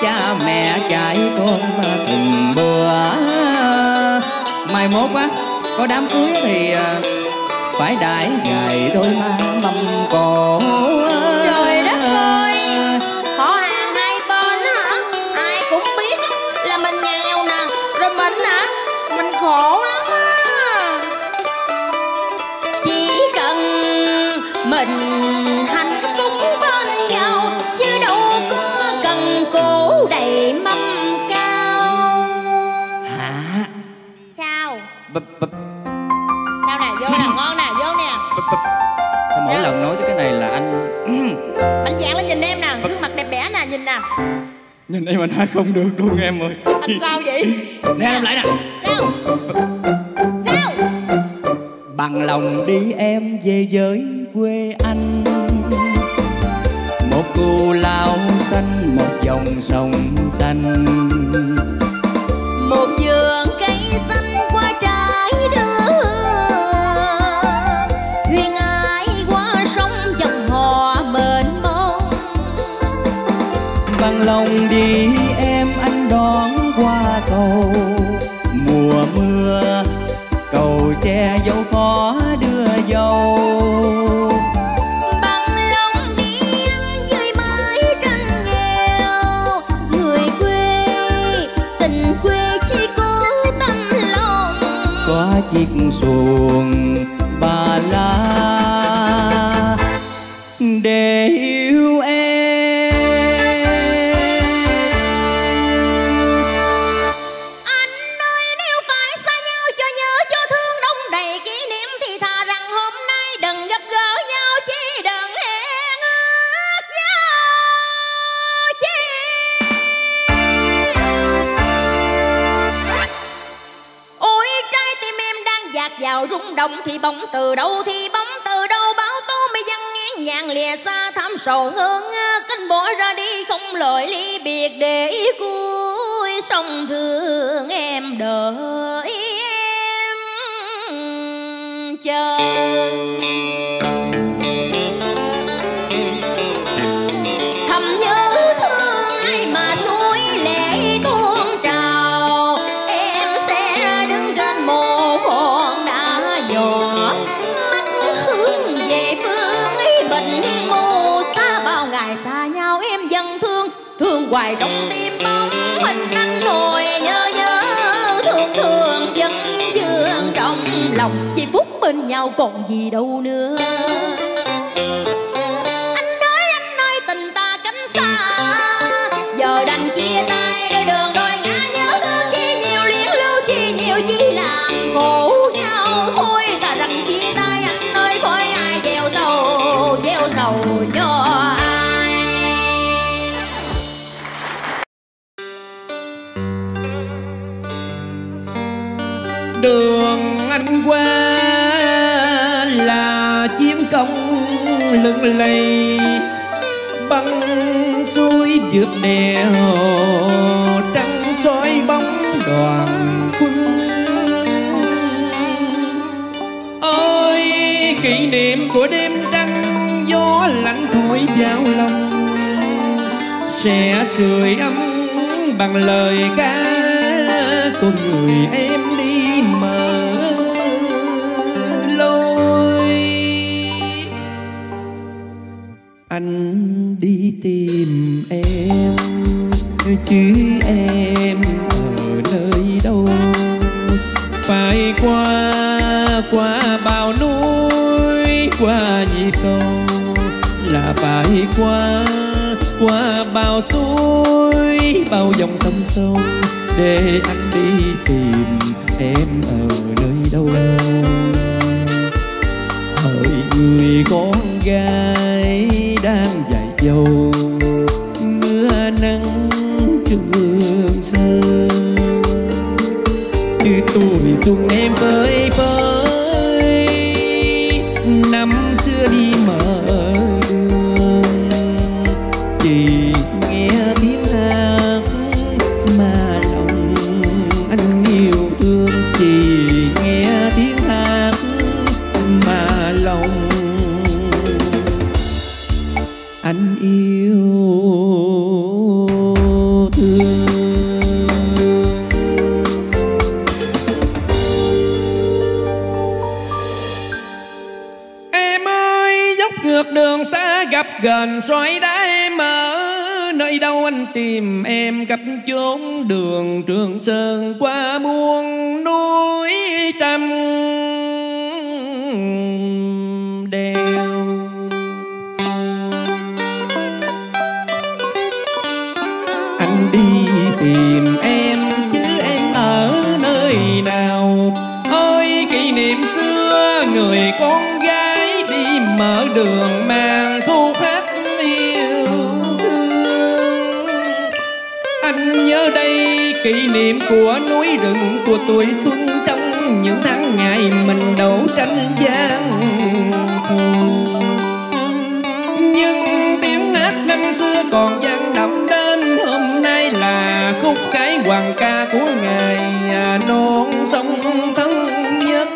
cha mẹ chạy con từng bữa. Mai mốt á, có đám cưới thì phải đãi ngày đôi má mâm cổ. Trời đất ơi, họ hàng hai bên hả, ai cũng biết là mình nghèo nè, rồi mình hả, mình khổ lắm á. Chỉ cần mình hạnh phúc bên nhau chứ đâu có cần cổ đầy mâm cao. Hả? Bập, bập. Sao nè, vô nè, ngon nè, vô nè. Bập, bập. Sao mỗi Sao? lần nói tới cái này là anh anh dạng lên nhìn em nè, gương mặt đẹp đẽ nè, nhìn nè. Nhìn em anh hai không được luôn em ơi. Anh sao vậy? Nè, làm lại nè. Sao? Sao? Bằng lòng đi em về với quê anh. Một cù lao xanh, một dòng sông xanh, một vườn cây xanh qua trái đường. Thuyền ai qua sông dòng hò mênh mông. Bằng lòng đi em anh đón qua cầu. Mùa mưa cầu che dẫu có đưa dâu. Chiếc xuồng ba lá để yêu em. Anh ơi, nếu phải xa nhau cho nhớ cho thương đông đầy kỷ niệm, thì thà rằng hôm nay đừng gặp gỡ nhau, chỉ đừng hẹn ước nhau chi. Vào rung động thì bóng từ đâu, thì bóng từ đâu báo tố mới văng ngang nhàng lìa xa thăm sầu ngương. Cánh bỏ ra đi không lời ly biệt, để cuối sông thương em đợi em chờ. Hoài trong tim bóng hình anh hồi nhớ nhớ thương thương dân dương trong lòng. Vì phút bên nhau còn gì đâu nữa. Anh nói anh ơi tình ta cánh xa, giờ đành chia tay đôi đường đôi ngã. Nhớ thương chi nhiều liên lưu chi nhiều chi làm khổ nhau thôi. Ta rằng chia tay anh ơi khỏi ai gieo sầu gieo sầu cho đường anh qua là chiến công lừng lây. Băng xuôi vượt đèo trăng soi bóng đoàn quân. Ôi kỷ niệm của đêm trăng gió lạnh thổi vào lòng, sẽ sưởi ấm bằng lời ca của người em mơ. Anh đi tìm em chứ em ở nơi đâu, phải qua qua bao núi, qua nhịp cầu là phải qua qua bao suối, bao dòng sông sâu để anh đi tìm em ở nơi đâu. Hỡi người con gái đang dại dầu mưa nắng trường sơn, như tôi dùng em với với năm xưa đi mở đường, chỉ nghe tiếng hát mà lòng anh yêu thương, chỉ nghe tiếng hát mà lòng anh yêu thương. Em ơi, dốc ngược đường xa gặp gần xoáy đá, em ở nơi đâu anh tìm em, gặp chốn đường Trường Sơn qua muôn núi trăm đèo. Anh đi tìm em chứ em ở nơi nào, ôi kỷ niệm xưa người con gái đi mở đường mang khúc hát yêu thương. Anh nhớ đây kỷ niệm của núi rừng, của tuổi xuân trong những tháng ngày mình đấu tranh gian thù, nhưng tiếng hát năm xưa còn vang đậm đến hôm nay là khúc cái hoàng ca của ngày non sông thân nhất.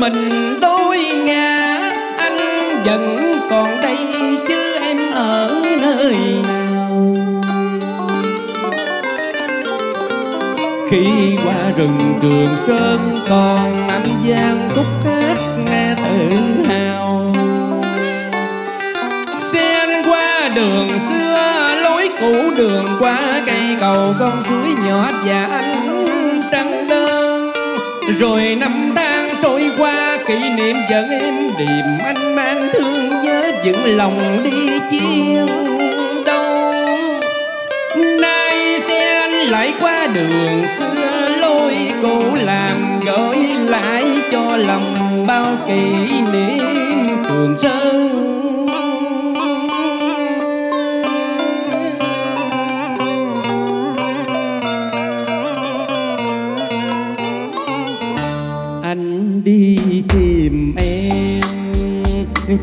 Mình đối ngã, anh vẫn còn đây chứ em ở nơi nào. Khi qua rừng Trường Sơn còn âm vang khúc hát nghe tự hào, xen qua đường xưa lối cũ, đường qua cây cầu con suối nhỏ và ánh trăng đơn. Rồi năm tháng trôi qua kỷ niệm vẫn em điềm, anh mang thương nhớ vững lòng đi chiến đấu. Nay xe anh lại qua đường xưa lối cũ, làm gợi lại cho lòng bao kỷ niệm Trường Sơn. Anh đi tìm em,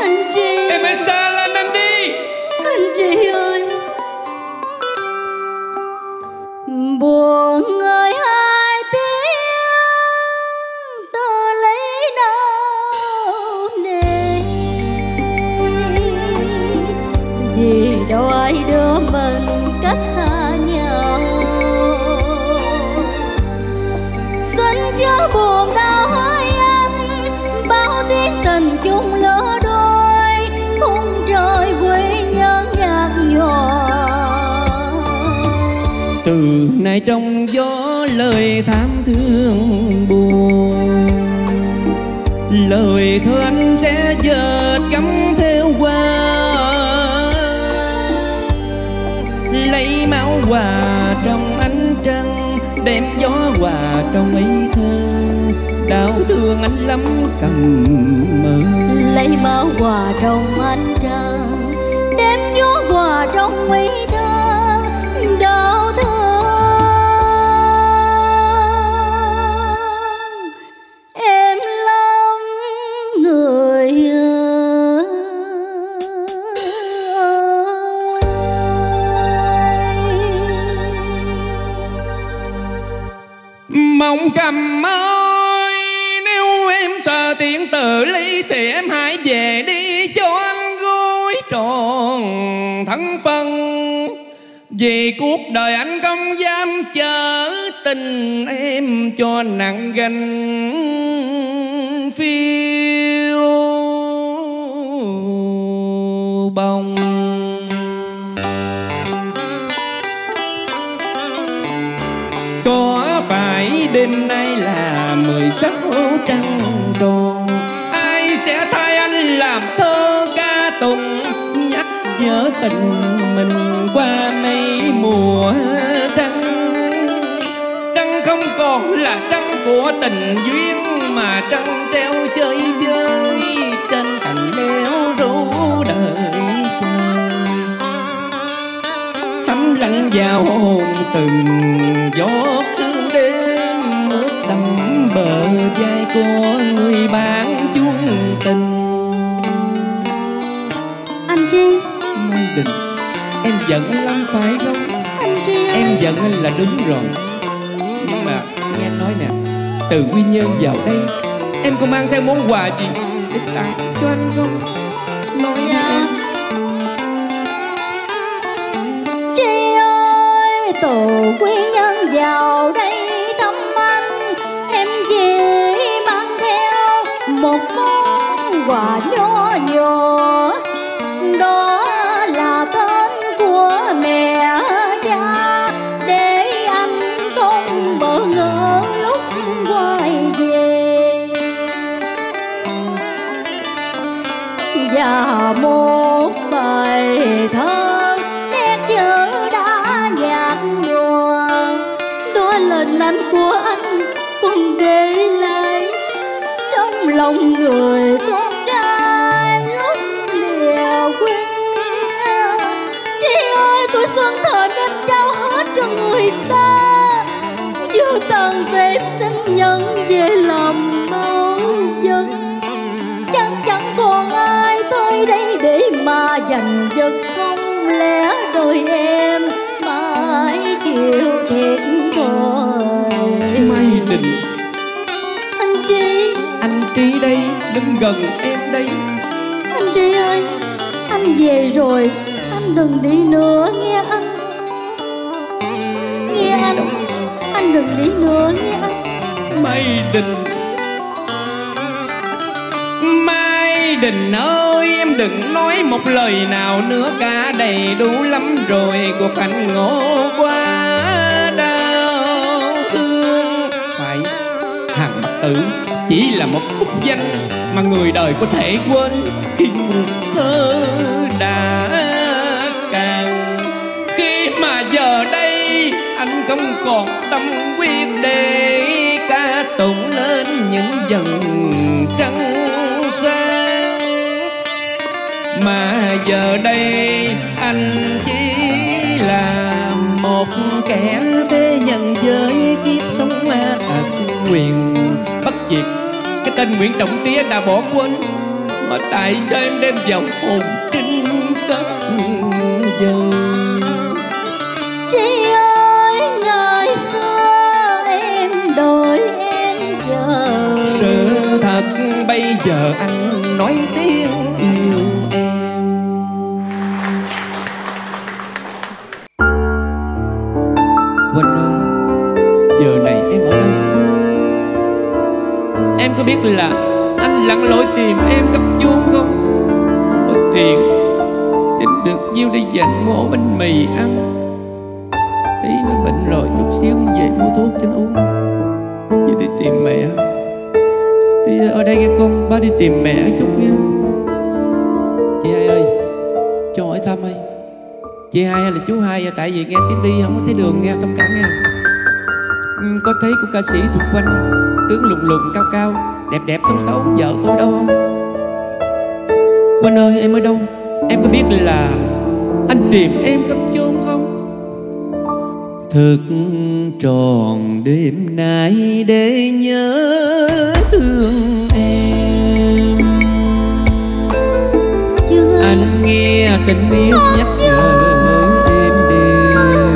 Anh Trí. Em hãy xa lên anh đi. Anh Trí ơi. Buồn người hai tiếng tôi lấy đâu để vì đâu ai đưa mình cách xa nhau, xin chớ buồn đau hỡi anh bao tiếng tình chung lứa đôi không trời quê nhân nhạt nhòa. Từ nay trong gió lời thảm thương buồn, lời thơ anh sẽ dệt cắm theo hoa, lấy máu hòa trong ánh trăng, đem gió hòa trong ý thơ, đau thương anh lắm cầm mơ. lấy bao quà trong anh trăng, đêm chúa quà trong mấy thơ đau thương em lắm người ơi. Mong cầm ơi, nếu em sợ tiện tự ly thì em hãy về đi cho anh gối tròn thân phân, vì cuộc đời anh không dám chở tình em cho nặng gánh phiêu bồng. Có phải đêm nay là mười sáu trăng tròn, ai sẽ thay anh làm thơ ca tùng nhắc nhớ tình mình qua mấy mùa trăng. Trăng không còn là trăng của tình duyên mà trăng treo chơi vơi trên cành leo rũ đời trời. Thấm lặng vào hồn từng giọt sương đêm ướt đẫm bờ vai của người bạn chung tình. Anh Tri Mai Đình, em giận anh lắm phải không? Anh Tri ơi, em giận anh là đúng rồi, nhưng mà nghe anh nói nè, từ Quy Nhơn vào đây em có mang theo món quà gì để tặng cho anh không? Nói dạ. Tri ơi, từ Quy Nhơn vào đây thăm anh, em về mang theo một món quà nhỏ nhỏ, đó là tên của mẹ cha để anh không bỡ ngỡ lúc quay về. Và một bài thơ nét chữ đã nhạt nhòa, đó là nắng của anh còn để lại trong lòng người con trai lúc lìa quê. Tri ơi, tuổi xuân thơ đem trao hết cho người ta, chưa tàn về xin nhận về làm bao dân. Chẳng chẳng còn ai tới đây để mà giành giật, không lẽ đôi em mãi chịu thiệt thòi. Mai Đình, anh Tri, anh Tri đây, đừng gần em đây. Anh Tri ơi, anh về rồi, anh đừng đi nữa nghe anh. Nghe anh, anh đừng đi nữa nghe anh. Mai Đình, Mai Đình ơi, em đừng nói một lời nào nữa cả, đầy đủ lắm rồi cuộc anh ngộ quá đau thương. Phải, Hàng Mặc Tử chỉ là một bức danh mà người đời có thể quên khi nguồn thơ đã càng. Khi mà giờ đây anh không còn tâm quyết để ca tụng lên những dần trăng sáng, mà giờ đây anh chỉ là một kẻ phê nhân với kiếp sống ma ác quyền bất diệt. Cái tên Nguyễn Trọng Trí đã bỏ quên, mà tại cho em đem vào hồn trinh tất dân. Tri ơi, ngày xưa em đợi em chờ, sự thật bây giờ anh nói tiếng yêu em. Quỳnh ơi, giờ này em ở đâu? Em có biết là anh lặn lội tìm em khắp chốn không? Không có tiền, xin được nhiêu để dành mua ổ bánh mì ăn. Tí nó bệnh rồi, chút xíu về mua thuốc cho nó uống. Vậy đi tìm mẹ. Tí ở đây nghe con, ba đi tìm mẹ chút nghe. Chị Hai ơi, cho hỏi thăm ơi. Chị Hai hay là chú Hai vậy? Tại vì nghe tiếng đi không có thấy đường nghe, cấm cản nghe. Có thấy của ca sĩ Thuộc Quanh, tướng lùng lùng cao cao, đẹp đẹp xấu xấu, vợ tôi đâu không? Quỳnh ơi, em ở đâu? Em có biết là anh tìm em khắp chốn không? Thức tròn đêm nay để nhớ thương em. Chưa anh nghe tình yêu nhắc nhở em đêm,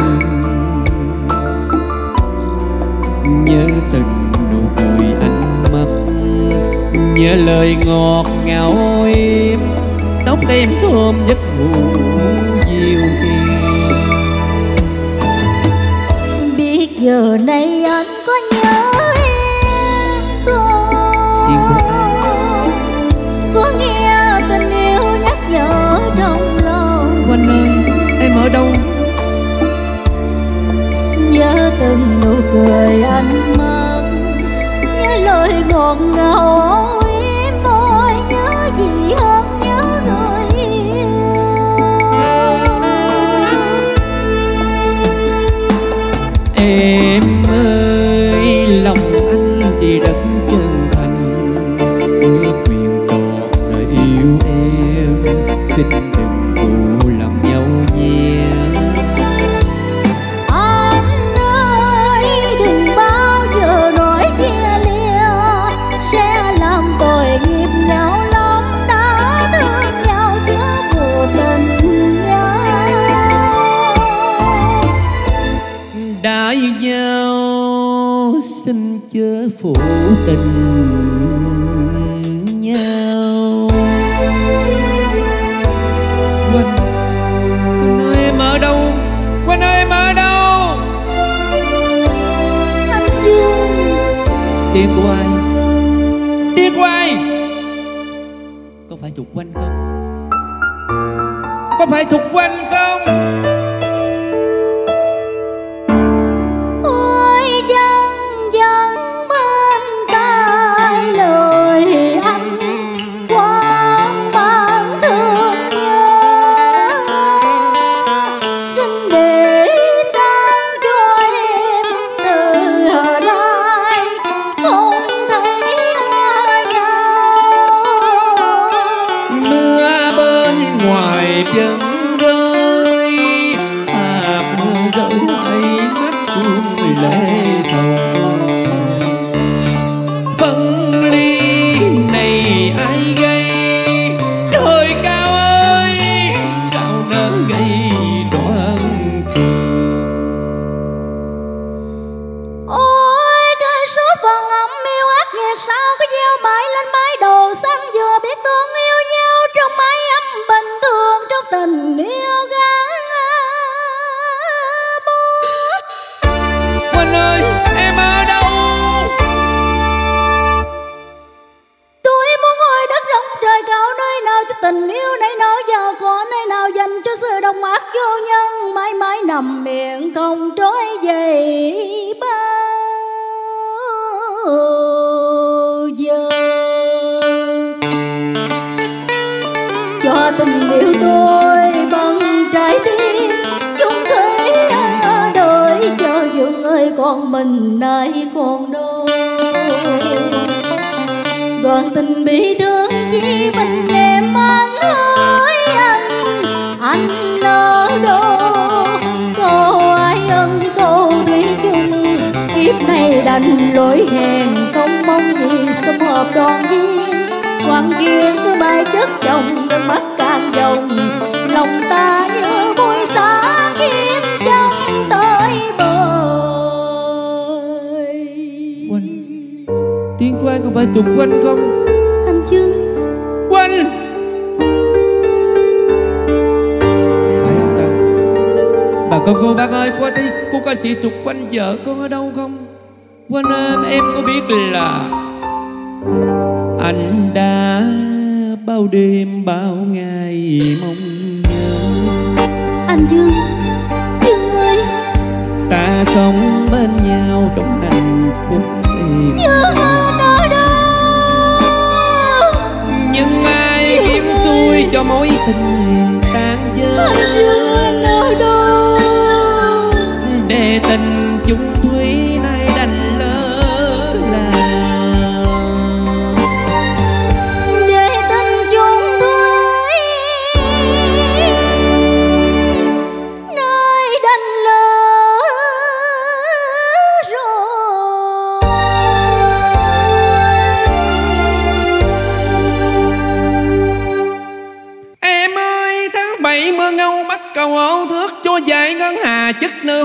nhớ tình nụ cười ánh mắt, nhớ lời ngọt ngào em, tóc em thơm giấc ngủ dịu hiền. Biết giờ này anh có nhớ em không? Có nghe tình yêu nhắc nhở trong lòng. Quỳnh ơi, em ở đâu? Nhớ từng nụ cười anh mơ, nhớ lời ngọt ngào. Em ơi, lòng anh thì rất chân thành, ước nguyện trọn đời yêu em, xin đừng phụ lòng nhau nhé. Anh ơi, đừng bao giờ nỗi chia lìa sẽ làm tội nghiệp nhau, lòng đã thương nhau chớ phụ tình nhau. Đã yêu nhau xin chớ phụ tình nhau. Quỳnh, Quỳnh ơi em ở đâu? Quỳnh ơi em ở đâu? Anh Dương. Tiếng của ai? Tiếng của ai? Có phải thuộc Quỳnh không? Có phải thuộc Quỳnh không? Vợ con ở đâu không? Quên em, em có biết là anh đã bao đêm bao ngày mong nhớ. Anh Dương, Dương ơi, ta sống bên nhau trong hạnh phúc em. Dương ở đâu? Nhưng ai hiếm xui cho mối tình tan vỡ. Anh Dương ở đâu? Để tình chúng thủy nay đành lỡ là, để tình chúng thủy câu ố thước chúa dạy ngân hà chức nữ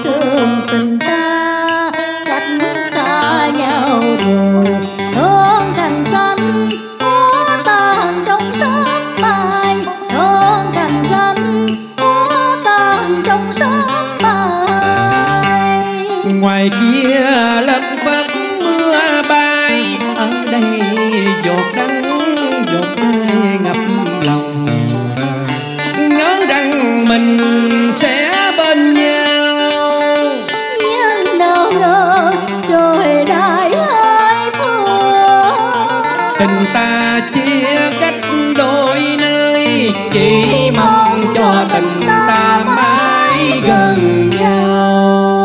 thương tình ta cách xa nhau rồi. Thương thành xanh của tàn trong sớm mai, thương thành xanh của tàn trong sớm mai. Ngoài kia lất vất mưa bay, ở đây giọt nắng giọt ai ngập lòng. Nhớ rằng mình sẽ bên nhau, nhưng đâu ngờ trời đại hai phương tình ta chia cách đôi nơi. Chỉ mong cho tình ta mãi gần nhau.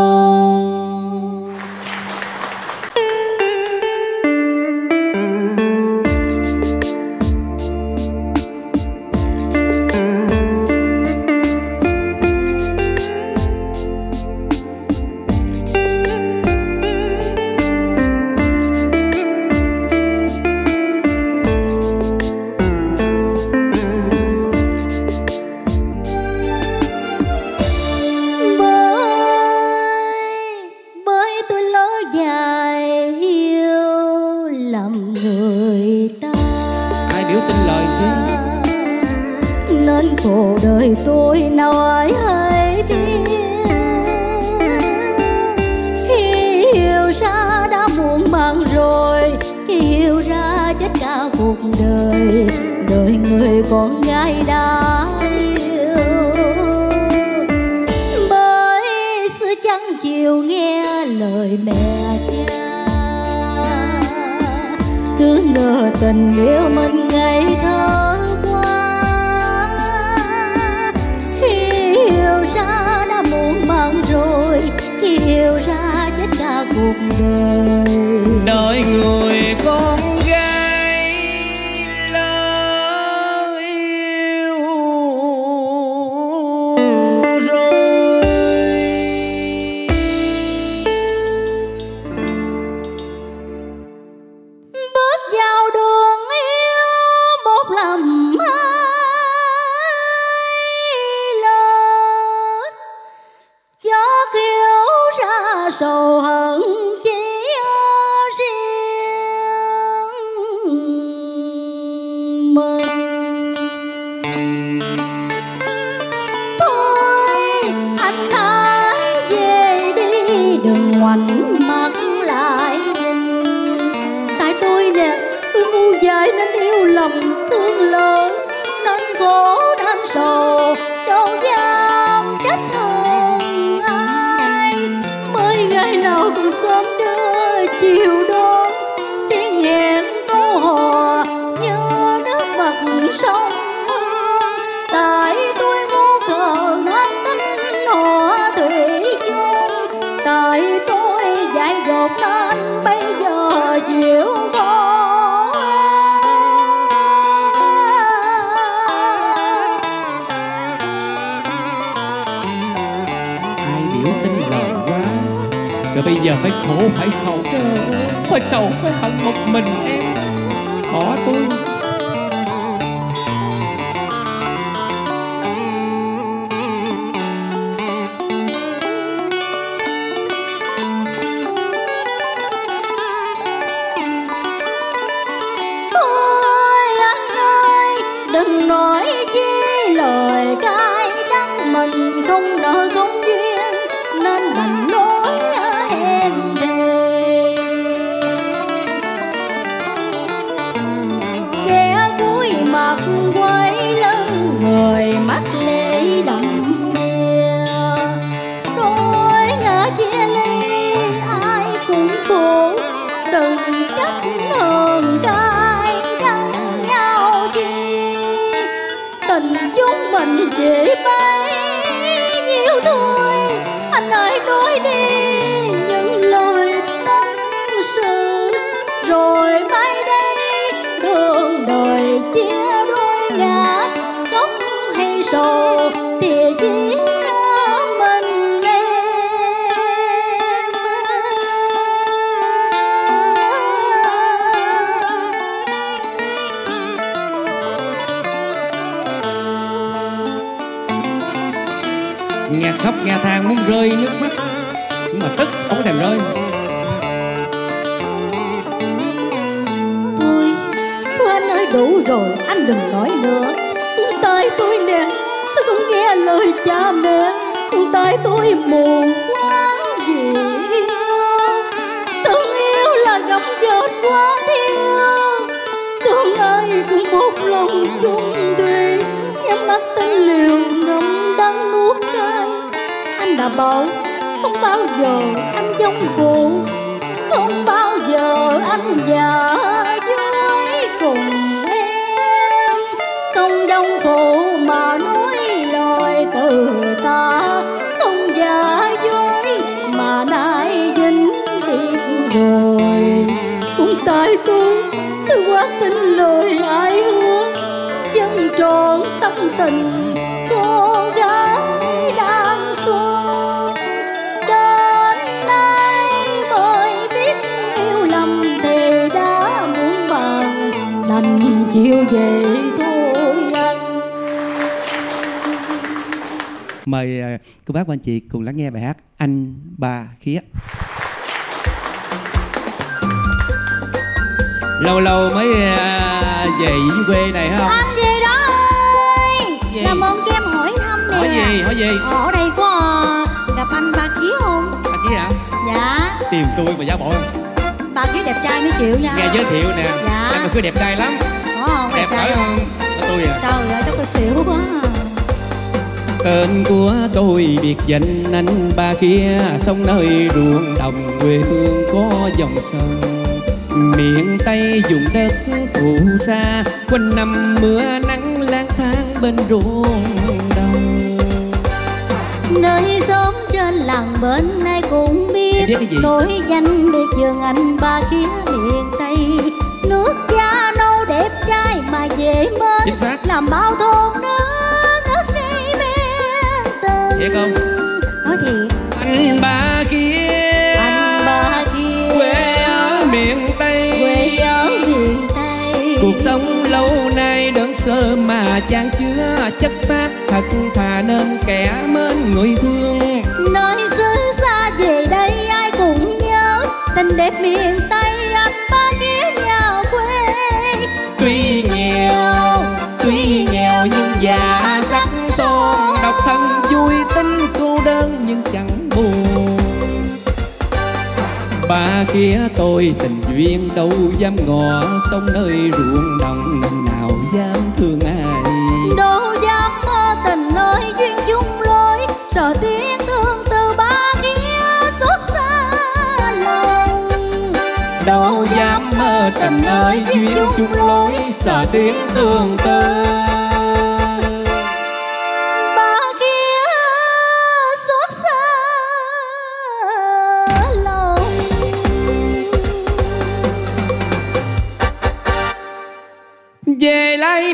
Con gái đã yêu bởi xưa chẳng chịu nghe lời mẹ cha, cứ ngờ tình yêu mình ngây thơ quá. Khi hiểu ra đã muộn màng rồi, khi hiểu ra chết cả cuộc đời. Đời người con giờ phải khổ phải khổ phải sầu phải hận một mình em bỏ tôi. Thôi anh ơi đừng nói chi lời cay đắng, mình không nợ không duyên nên mình quay lưng người mắt lệ đậm đìa. tình chúng mình chỉ bấy nhiêu thôi. Anh hãy nói đi những lời tâm sự, rồi mai đây đường đời chia đôi ngã, cốc hay sầu thì chỉ mình em. Nghe khóc nghe than muốn rơi nước mắt, nhưng mà tức không có thèm rơi. Đủ rồi anh đừng nói nữa. Con tay tôi nè, tôi cũng nghe lời cha mẹ. Con tay tôi buồn quá gì, thương yêu là gặp dệt quá thiêu. Thương ơi cũng một lòng chung thủy, nhắm mắt tay liều ngậm đắng nuốt cay. Anh đã bảo không bao giờ anh giống phụ, không bao giờ anh già dối cùng. Trong phụ mà nói lời từ ta, không giả dối mà nay dính tiếc rồi. Cũng tại tôi, tôi quá tin lời ai hứa, chân tròn tâm tình cô gái đang xuôi. Đến nay mới biết yêu lầm thì đã muốn bàn, đành chịu về thôi. Mời cô bác và anh chị cùng lắng nghe bài hát Anh Ba Khía. Lâu lâu mới về với quê này không? Anh gì đó ơi, gì? Làm ơn cho em hỏi thăm nè. Hỏi gì? Hỏi gì? Ờ, ở đây có gặp anh Ba Khía không? Ba Khía hả? Dạ. Tìm tôi mà giả bộ không? Ba Khía đẹp trai mới chịu nha. Nghe giới thiệu nè. Dạ. Em cứ đẹp trai lắm. Có không? Đẹp phải không? Ở tôi à. Trời ơi, chắc tôi xỉu quá. Tên của tôi biệt danh Anh Ba Khía, sống nơi ruộng đồng quê hương có dòng sông. Miền Tây vùng đất phù sa, quanh năm mưa nắng lang thang bên ruộng đồng. Nơi xóm trên làng bên nay cũng biết, biết nổi danh biệt dường Anh Ba Khía miền Tây. Nước da nâu đẹp trai mà dễ mến, làm bao thôn đó. Thiệt không? Nói thiệt. Anh Ba Khía, anh Ba Khía, quê ở miền Tây, quê ở miền Tây. Cuộc sống lâu nay đơn sơ mà chan chứa chất phác, thật thà nên kẻ mến người thương. Nơi xứ xa về đây ai cũng nhớ tình đẹp miền Tây Anh Ba Khía nhà quê. Tuy nghèo, tuy nghèo nhưng già sắc son, độc thân vui tính cô đơn nhưng chẳng buồn. Ba Khía tôi tình duyên đâu dám ngỏ, sống nơi ruộng đồng nên nào dám thương ai. Đâu dám mơ tình nơi duyên chung lối, sợ tiếng thương từ Ba Khía xót xa lòng. Đâu dám mơ tình nơi duyên chung lối, sợ tiếng thương từ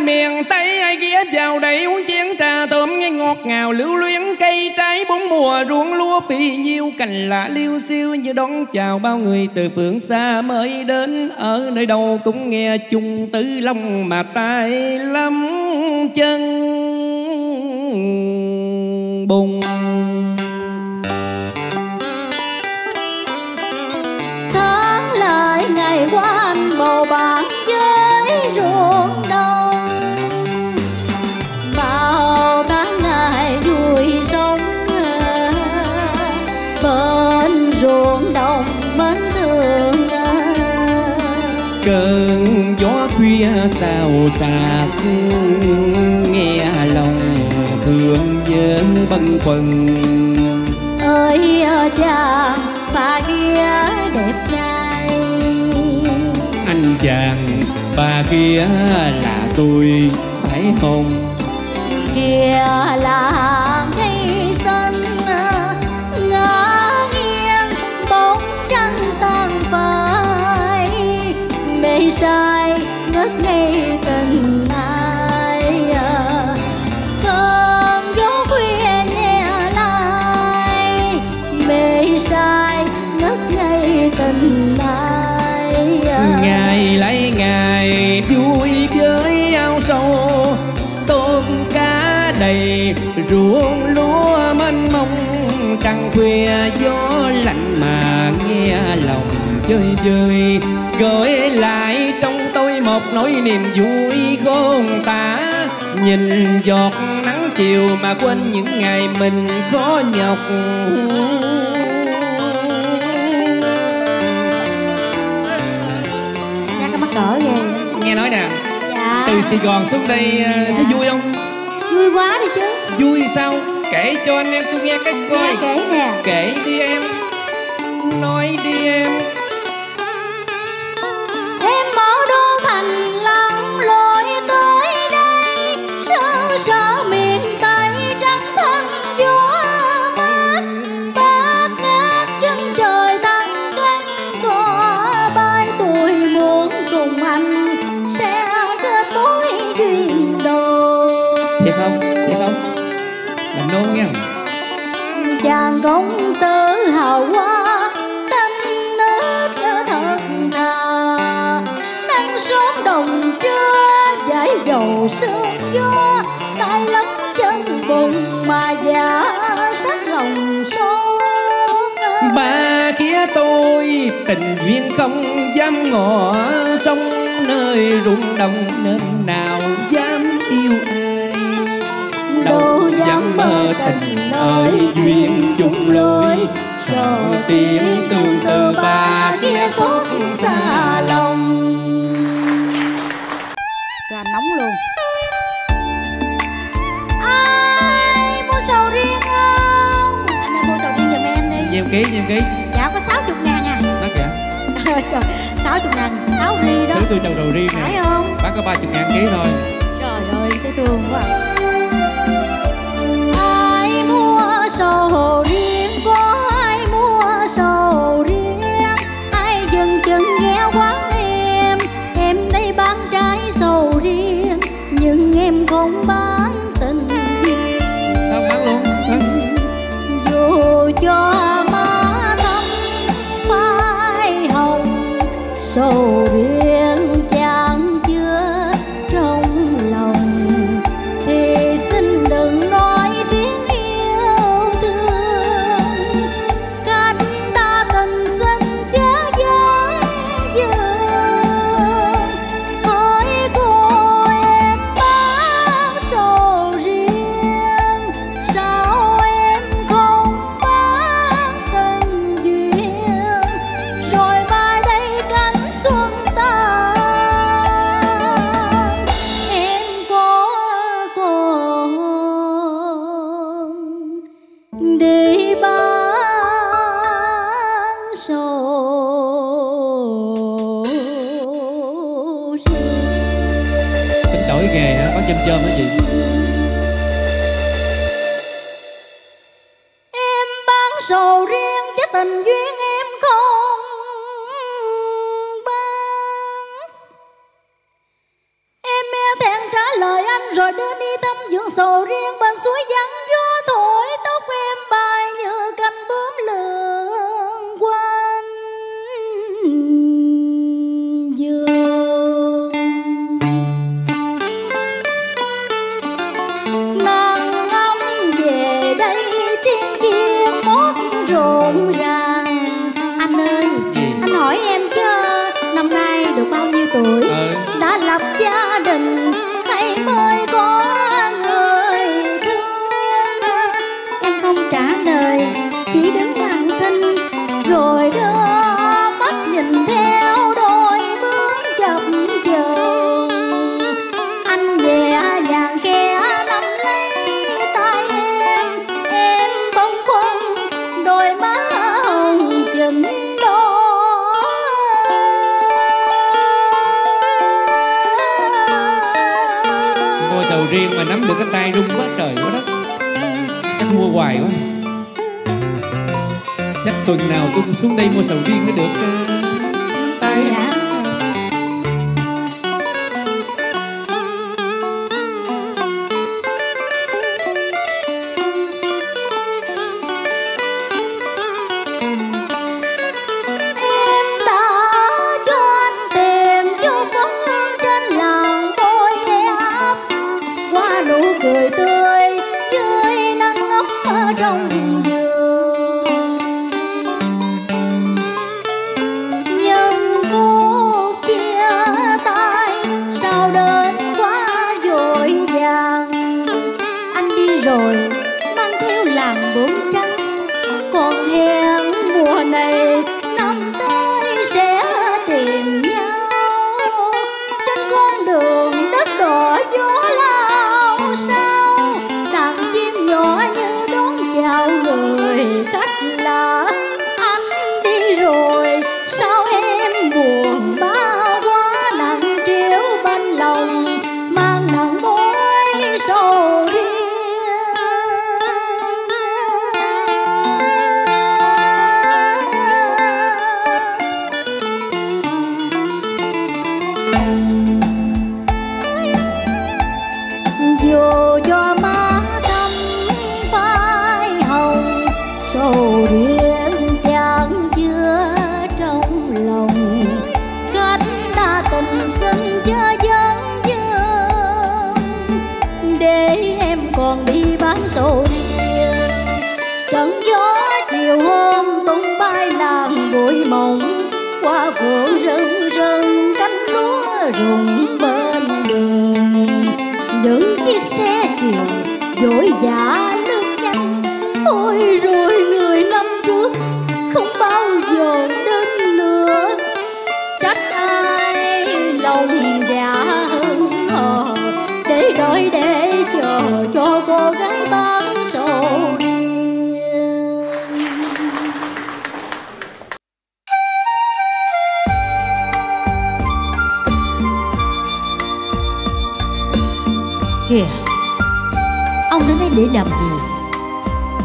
miền Tây. Ai ghé vào đây uống chén trà tôm nghe ngọt ngào lưu luyến, cây trái bốn mùa ruộng lúa phì nhiêu, cành lạ liêu xiêu như đón chào bao người từ phương xa mới đến. Ở nơi đâu cũng nghe chung tứ long mà tai lắm chân bùng. Tháng lại ngày qua anh bầu bạn với ruộng đồng, ruộng đồng mến thương. Cơn gió khuya xào xạc nghe lòng thương nhớ bâng khuâng. Ơi chàng Ba Khía đẹp trai, anh chàng Ba Khía là tôi phải không? kia là cây xanh ngã nghiêng bóng trăng tan phai, mây sai ngất ngây tình ai cơn gió khuya nhẹ lại, mây sai ngất ngây tình ai ngày lấy ngày vui với ao sâu đầy ruộng lúa mênh mông. Trăng khuya gió lạnh mà nghe lòng chơi chơi, gợi lại trong tôi một nỗi niềm vui khôn tả. Nhìn giọt nắng chiều mà quên những ngày mình khó nhọc. Nhắc cái mắc cỡ vậy. Nghe nói nè, dạ. Từ Sài Gòn xuống đây dạ. Thấy vui không? Vui quá đi chứ. Vui sao? Kể cho anh em tôi nghe cách coi. Nghe kể nè. Kể đi em. Nói đi em. Em bỏ đô thành lòng lội tới đây, sơ sơ miền Tây trắng thân chúa mát. Bát ngát chân trời tăng cánh cỏ bay, tôi muốn cùng anh sẽ kết nối duyên đồ. Thiệt không? Thiệt không? Làm nôn nha. Chàng công tử hào hoa tinh nước thật thà, nắng sớm đồng trưa giải dầu sương gió, tay lắm chân bùng mà giả sắc lòng son. Ba khía tôi tình duyên không dám ngỏ, sông nơi rung động nên nào dám yêu ai. Đâu dám mơ tình ơi duyên chung lối, sợ tiếng tương tư ba kia xót xa lòng. Ra nóng luôn. Ai mua sầu riêng không? Anh em mua sầu riêng giùm em đi. Nhiều ký, nhiều ký. Dạ có sáu mươi ngàn à. Bác kìa. Trời, trời, sáu mươi ngàn, sáu ri đó. Sữa tôi trầu đầu riêng nè. Phải không? Bác có ba mươi ngàn ký thôi. Trời ơi, cái thương quá à. Sầu riêng có ai mua sầu riêng, ai dừng chừng nghe quán em. Em đây bán trái sầu riêng, nhưng em không bán tình riêng. Sao bán luôn? Dù cho má thắm phai hồng, sầu riêng chẳng chứa trong lòng, thì xin đừng nói chơm đó chị. Em bán sầu riêng chứ tình duyên em không bán. Em e thẹn trả lời anh rồi đưa đi tắm dưỡng sầu riêng bên suối vắng gió thổi tóc em bay như cánh bướm lượn quanh dương. Rộn ràng sầu riêng mà nắm được cái tay rung quá trời quá đất. Chắc mua hoài quá. Chắc tuần nào tôi cũng xuống đây mua sầu riêng mới được tay.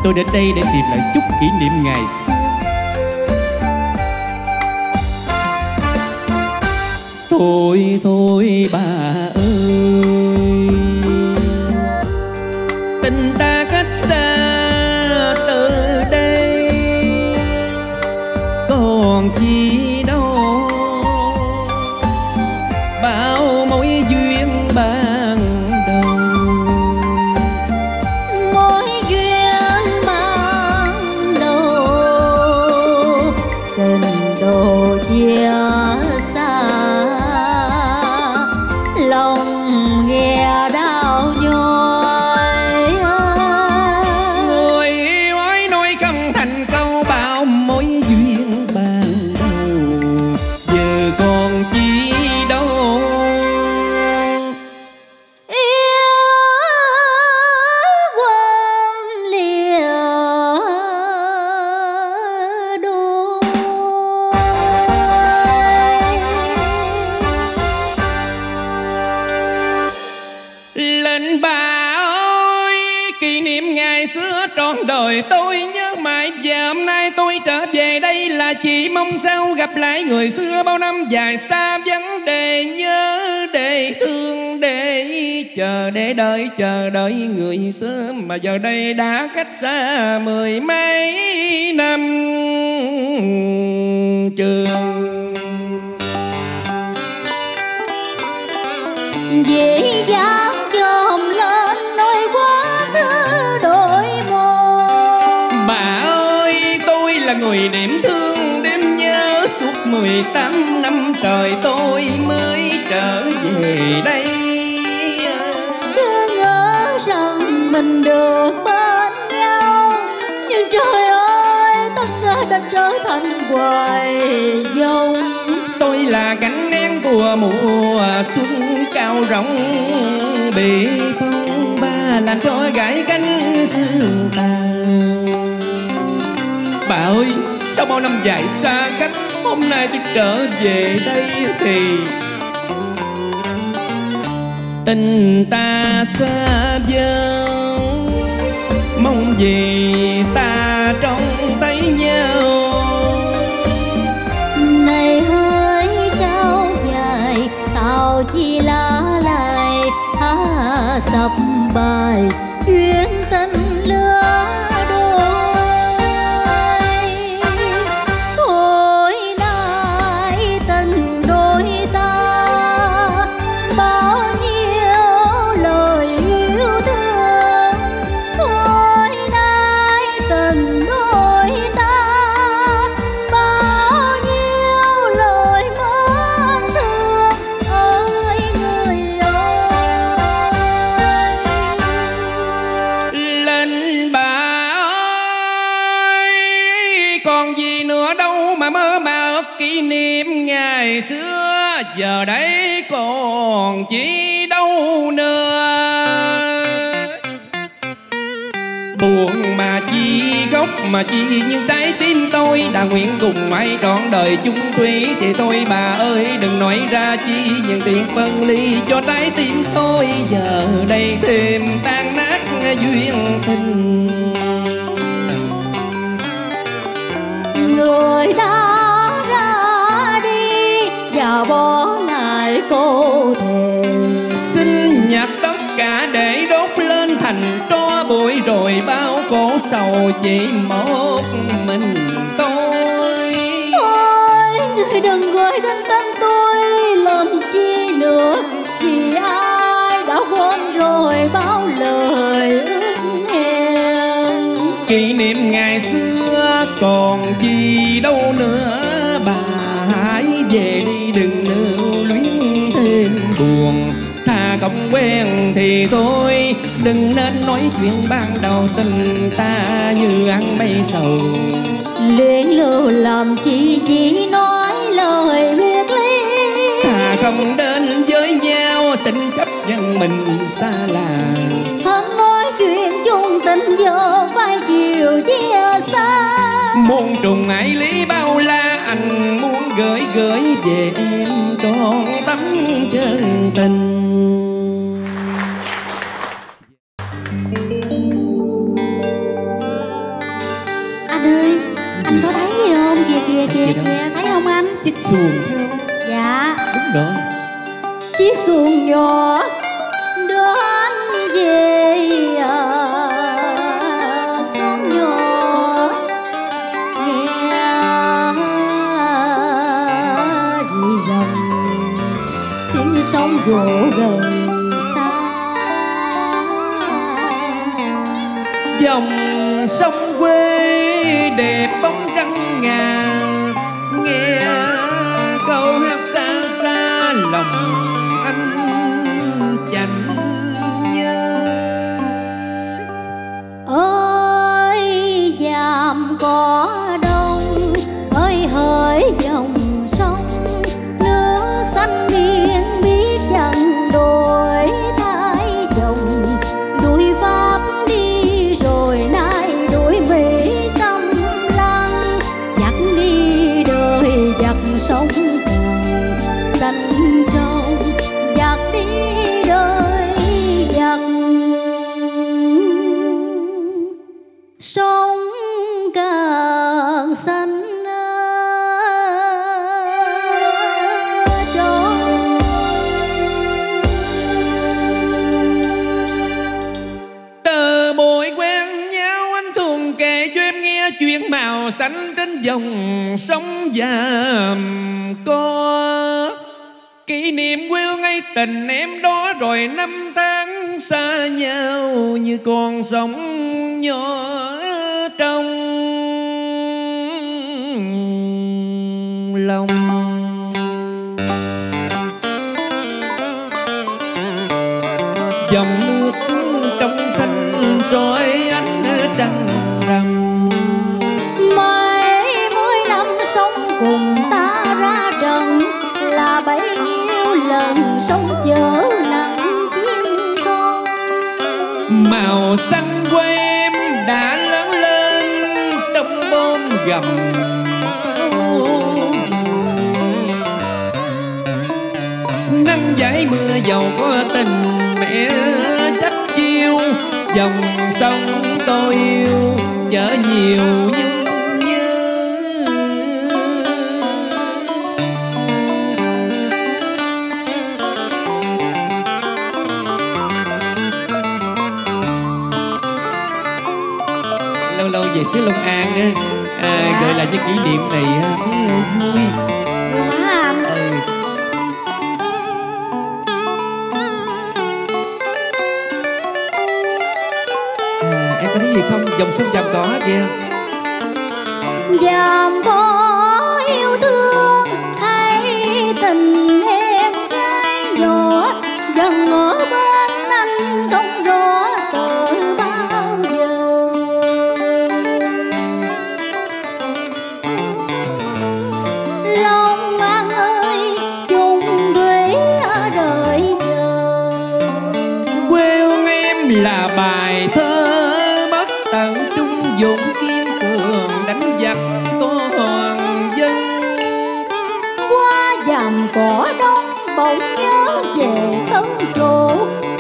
Tôi đến đây để tìm lại chút kỷ niệm ngày xưa. Thôi thôi bà ơi, tình ta cách xa từ đây còn chi đâu, bao mối duyên ban đầu. Chỉ mong sao gặp lại người xưa bao năm dài xa, vấn đề nhớ để thương để chờ để đợi chờ đợi người xưa mà giờ đây đã cách xa mười mấy năm trường. Dễ dàng dòm lên nỗi quá khứ đổi mòn. Bà ơi, tôi là người điểm thương mười tám năm trời tôi mới trở về đây. Cứ ngỡ rằng mình được bên nhau, nhưng trời ơi tất cả đã trở thành hoài dông. Tôi là cánh én của mùa xuân cao rộng bị phong ba làm cho gãy cánh xương tàn. Bà ơi, sau bao năm dài xa cách, hôm nay tôi trở về đây thì tình ta xa vời, mong gì ta trông thấy nhau. Này hỡi cao dài tàu chi lá lại há sập bài chuyến tình lứa đôi. Thôi nay tình đôi ta bao nhiêu lời yêu thương. Thôi nay tình đôi ta bao nhiêu lời mến thương. Ơi người ơi, Linh bà ơi, còn gì nữa đâu mà mơ mà ước kỷ niệm ngày xưa. Giờ đây còn chỉ đâu nữa, buồn mà chi khóc mà chi, nhưng trái tim tôi đã nguyện cùng mãi trọn đời chung thủy. Thì tôi bà ơi đừng nói ra chi, những tiếng phân ly cho trái tim tôi giờ đây thêm tan nát duyên tình. Người đã ra đi và bỏ lại cô thề, xin nhặt tất cả để đốt lên thành tro bụi, rồi bao khổ sầu chỉ một mình tôi. Thôi người đừng gọi thanh tâm tôi làm chi nữa, thì ai đã quên rồi bao lời ước hẹn. Kỷ niệm ngày xưa còn gì đâu nữa, bà hãy về đi đừng lưu luyến thêm buồn. Thà không quen thì thôi, đừng nên nói chuyện ban đầu tình ta như ăn mây sầu. Luyện lưu làm chi chỉ nói lời biệt ly, thà không đến với nhau tình chấp nhận mình xa lạ. Hắn nói chuyện chung tình giờ phải chiều chia xa, muôn trùng ái lý bao la anh muốn gửi gửi về em trọn tấm chân tình. Kìa kìa kìa, thấy không anh? Chiếc xuồng. Dạ đúng rồi, chiếc xuồng nhỏ đưa anh về xóm nhỏ nghe rì rầm tiếng như sóng vỗ đời xa. Dòng sông quê đẹp bóng trắng ngà, nghe câu hát xa xa lòng anh chẳng nhớ. Ơi dạm cỏ đông, ơi hỡi dòng sông, nước xanh biên biết chẳng đổi thay dòng. Đuổi Pháp đi rồi nay đuổi Mỹ xâm lăng, giặc đi đời giặc sống còn xanh trâu, giặc đi đời giặc sống càng xanh. Màu xanh trên dòng sông Vàm Co, kỷ niệm quê hương ấy tình em đó, rồi năm tháng xa nhau như con sóng nhỏ trong lòng. Dòng nước trong xanh rọi ánh trăng rằm, cùng ta ra trận là bấy nhiêu lần sống chở nặng chim con. Màu xanh quê em đã lớn lên trong bom gầm, nắng dậy gái mưa giàu có tình mẹ chắc chiêu, dòng sông tôi yêu chở nhiều như về xứ Long An á, à, gọi là những kỷ niệm này thấy vui. Ừ. À, em có thấy gì không? Dòng sông dòng cỏ kìa. Dòng có yêu thương hay tình em gái nhỏ dần ở bên anh không rõ từ bao giờ. Long An ơi chung thủy ở đời giờ, quê em là bài thơ bất tận trung dũng kiên cường đánh giặc tô hoàng dân. Qua dầm cỏ đông bỗng nhớ về thân trụ,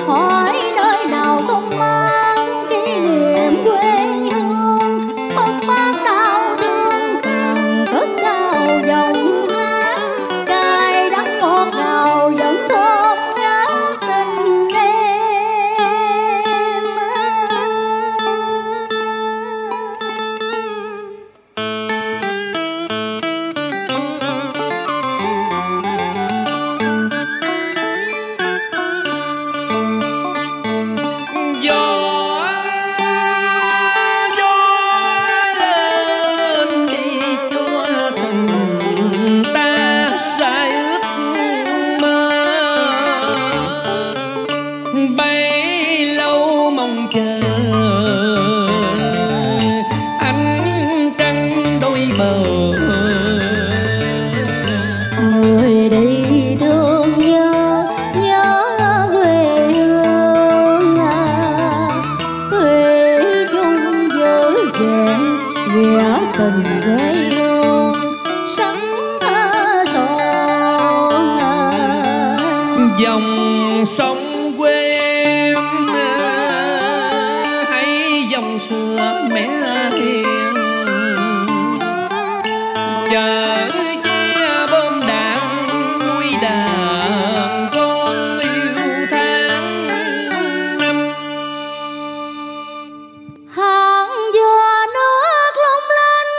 hỏi nơi nào không mang kỷ niệm quê hương. Bóng mát đau thương càng cất cao dòng hát, cài đắng ngọt ngào vẫn thơm ngát tình em. Gió gió lên đi cho tình ta say ước mơ, bấy lâu mong chờ ánh trăng đôi bờ. Người đi thương nhớ nhớ quê hương à, quê chung giới vẹn nghĩa tình quê hương sấm tha son à. Dòng sông quê em à, hãy dòng xưa mẹ hiền chờ che bom đạn nuôi đàn con yêu tháng năm. Hàng dừa nước long lanh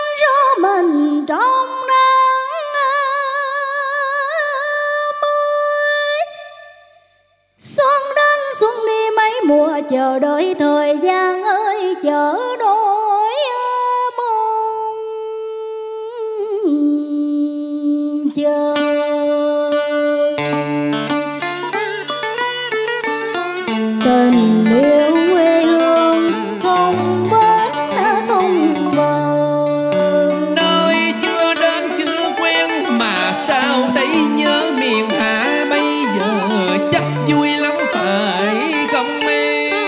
rô mình trong nắng mới, xuân đến xuân đi mấy mùa chờ đợi thời gian ơi chờ đổi mong chờ. Tình yêu quê hương không bến không bờ, Nơi chưa đến chưa quen mà sao thấy nhớ miền hạ bây giờ chắc vui lắm phải không em?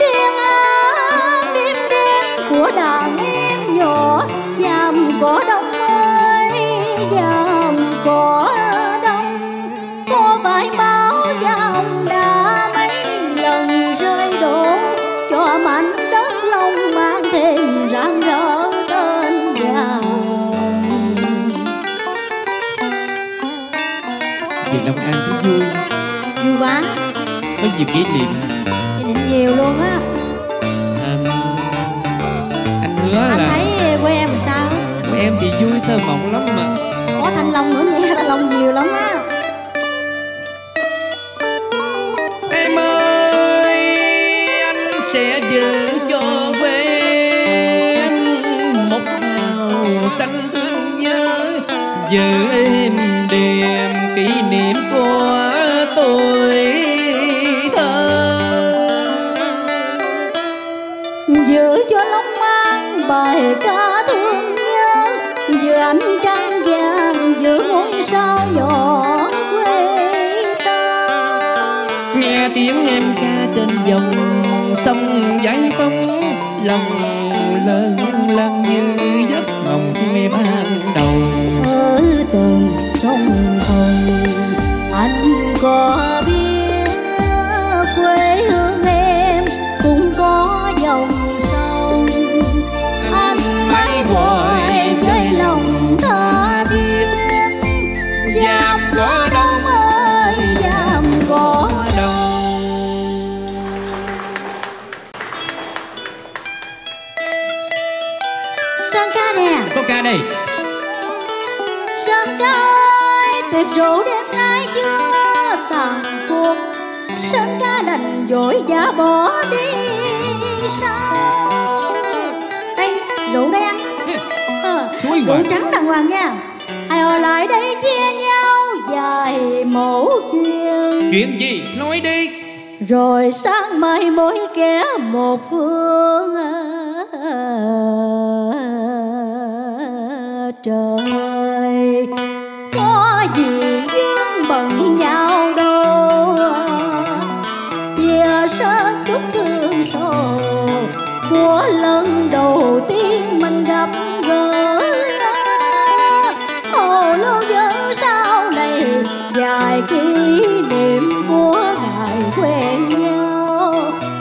Tiếng hát đêm đêm của đàn em nhỏ, dầm cỏ đông ơi dầm cỏ đông, có phải bao dòng đã mấy lần rơi đổ cho mảnh đất lòng mang thêm rạng rỡ tên giàu. Về Long An thấy vui, Vui quá, có nhiều kỷ niệm. Kỷ niệm nhiều luôn á. À, anh hứa Anh là thấy quê em làm sao? của em thì vui thơ mộng lắm mà. Có thanh long nữa nha, thanh long nhiều lắm á. Em ơi anh sẽ giữ cho quê em một màu xanh thương nhớ, giữ em đềm kỷ niệm của tôi thơ. Giữ cho Long An bài ca thương nhớ, giữ ánh trăng vàng giữ ngôi sao nhỏ quê ta. Nghe tiếng em ca trên dòng sông Giải Phóng, lòng lâng lâng như giấc mộng ban đầu. Ở từng sông Hồng anh có biết bài này. Sân ca ơi, tiệc rượu đêm nay chưa tàn cuộc, sân ca đành dỗi giả bỏ đi sao. Đây, rượu đây anh. Rượu trắng đàng hoàng nha. Ai ở lại đây chia nhau dài mẫu chuyện. Chuyện gì? Nói đi. Rồi sáng mai mỗi kẻ một phương trời, có gì duyên bận nhau đâu. Chia sớt chút thương sầu của lần đầu tiên mình gặp gỡ. Hồ lô nhớ sau này dài kỷ niệm của ngày quen nhau.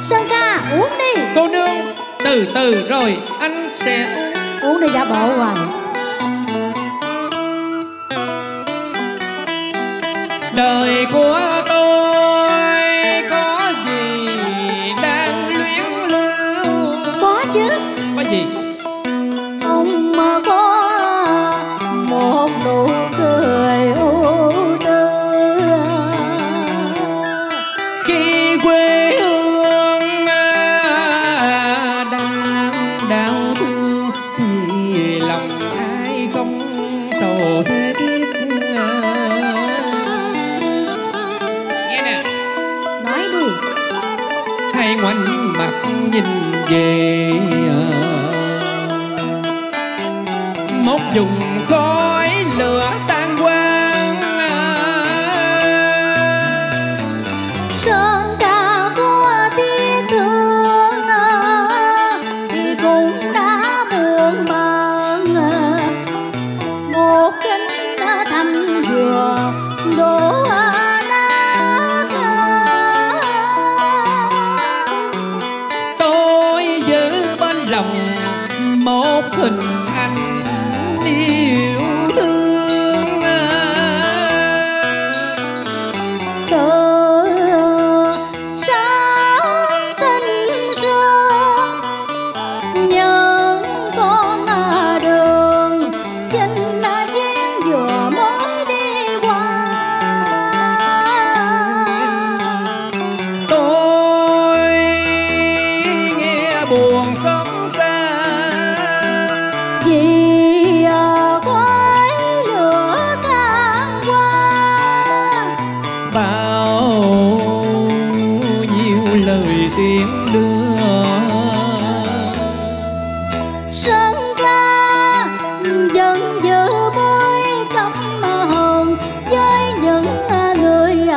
Sơn ca uống đi. Cô nương từ từ rồi anh sẽ uống. Uống đi giả bộ hoài. Đời của tôi có gì đang luyến lưu? Có chứ. Có gì? Ông mà có một nụ cười ưu tư. Khi quê hương đang đau thương thì lòng ai không sầu thế tiếc. Hãy ngoảnh mặt nhìn về một vùng khói lửa tan quang. Sơn ca có tiếc thương thì cũng đã buồn bàng. Một kính thành vừa đổ một hình ảnh yêu thương. Từ sáng tinh sương những con đường chính là chuyến vừa mới đi qua. Tôi nghe buồn khóc tiếng đưa. Sơn ca vẫn giữ mối căm hờn với những người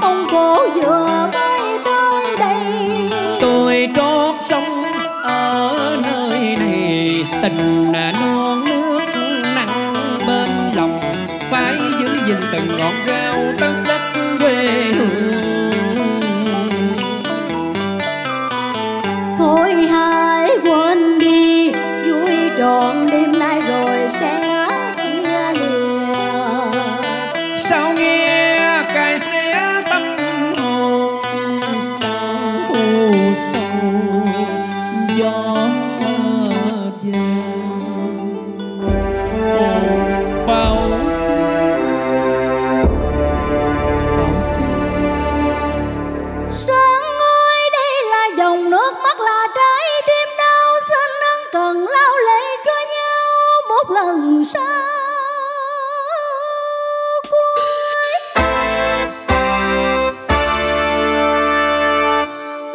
ông cổ vừa mới tới đây. Tôi trót sống ở nơi này, tình non nước nặng bên lòng, phải giữ gìn từng ngọn rau tấm đất quê hương. Hãy quên đi vui trọn đêm nay rồi sẽ nghe liền. Sao nghe cài xé tâm hồn đau sầu gió vàng bao xuân. Sáng ơi đây là dòng nước mắt là trái tim đau, xin anh cần lao lệ cho nhau một lần sau.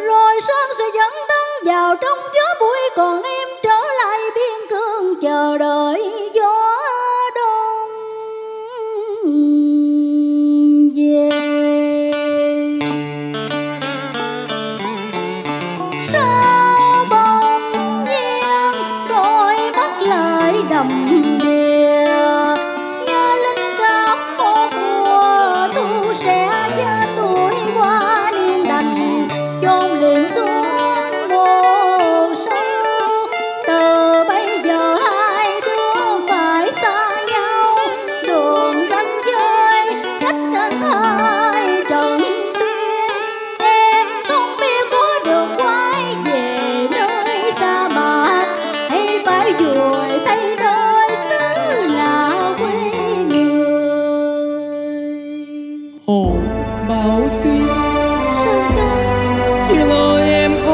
Rồi Sơn sẽ dẫn thân vào trong gió bụi, còn em trở lại biên cương chờ đợi gió đông về. Sơn đầm đìa nhớ linh cảm một mùa thu sẽ ra tuổi qua, nên đành chôn liền xuống hồ sâu.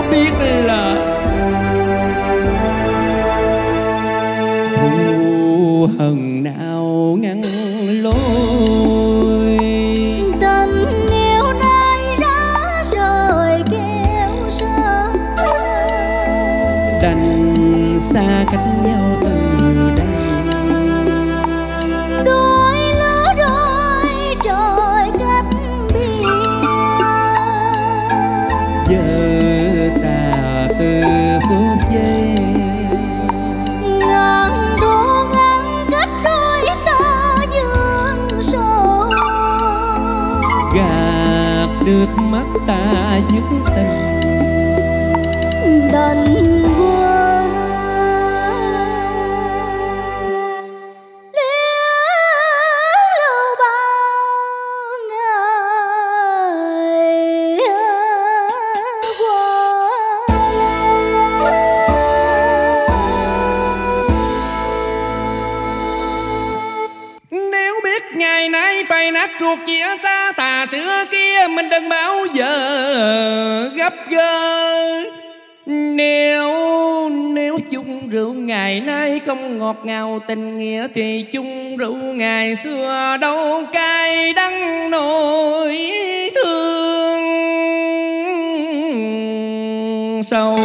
có biết là thù hận nào ngăn lối. Tình yêu nay đã rời kéo xa, đành xa cách nhau từ đây. Đôi lứa đôi trời cách biệt, giờ ta từ phút giây. Ngàn thu ngăn cách đôi ta dương sầu, gạt nước mắt ta những tình đành vương. Cuộc chia xa tà xưa kia mình đừng bao giờ gấp gỡ. Nếu nếu chung rượu ngày nay không ngọt ngào tình nghĩa, thì chung rượu ngày xưa đâu cay đắng nỗi thương sâu.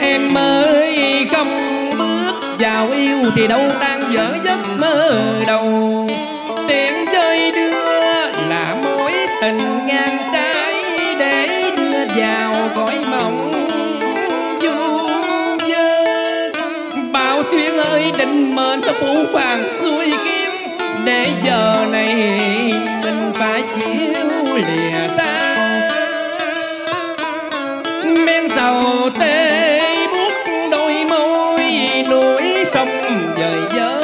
Em ơi không bước vào yêu thì đâu tan dở giấc mơ đầu. Tiếng chơi đưa là mối tình ngang trái để đưa vào cõi mộng du dơ. Bão xuyên ơi tình mệnh ta phủ phàng xuôi kiếm, để giờ này mình phải chịu lìa xa. Men sầu tê buốt đôi môi núi sông dời dơ.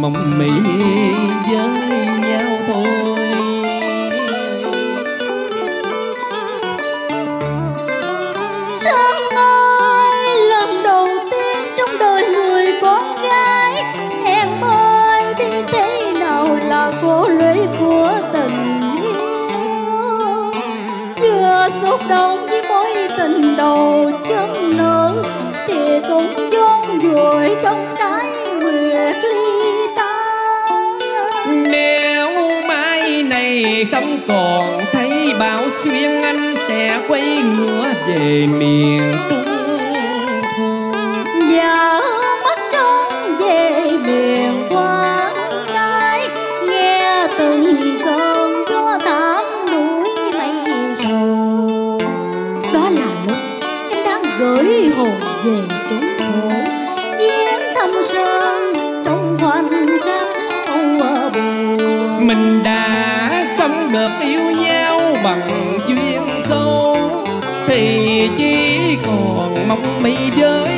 Mộng mỹ với nhau thôi. Sớm ơi lần đầu tiên trong đời người con gái, em ơi biết thế nào là khổ lưỡi của tình yêu. Vừa xúc động với mối tình đầu chân nở, thì cũng chôn vùi trong cái nguyệt ly. Nếu mai này không còn thấy Bảo Xuyên, anh sẽ quay ngựa về miền Trung. Giờ mất đông về miền Quảng Ngãi, nghe từng cơn gió thảm núi mây sầu. Đó là lúc em đang gửi hồn về chốn thổ giếng thâm sơn. Trong khoảnh khắc mình đã không được yêu nhau bằng duyên sâu, thì chỉ còn mong mi với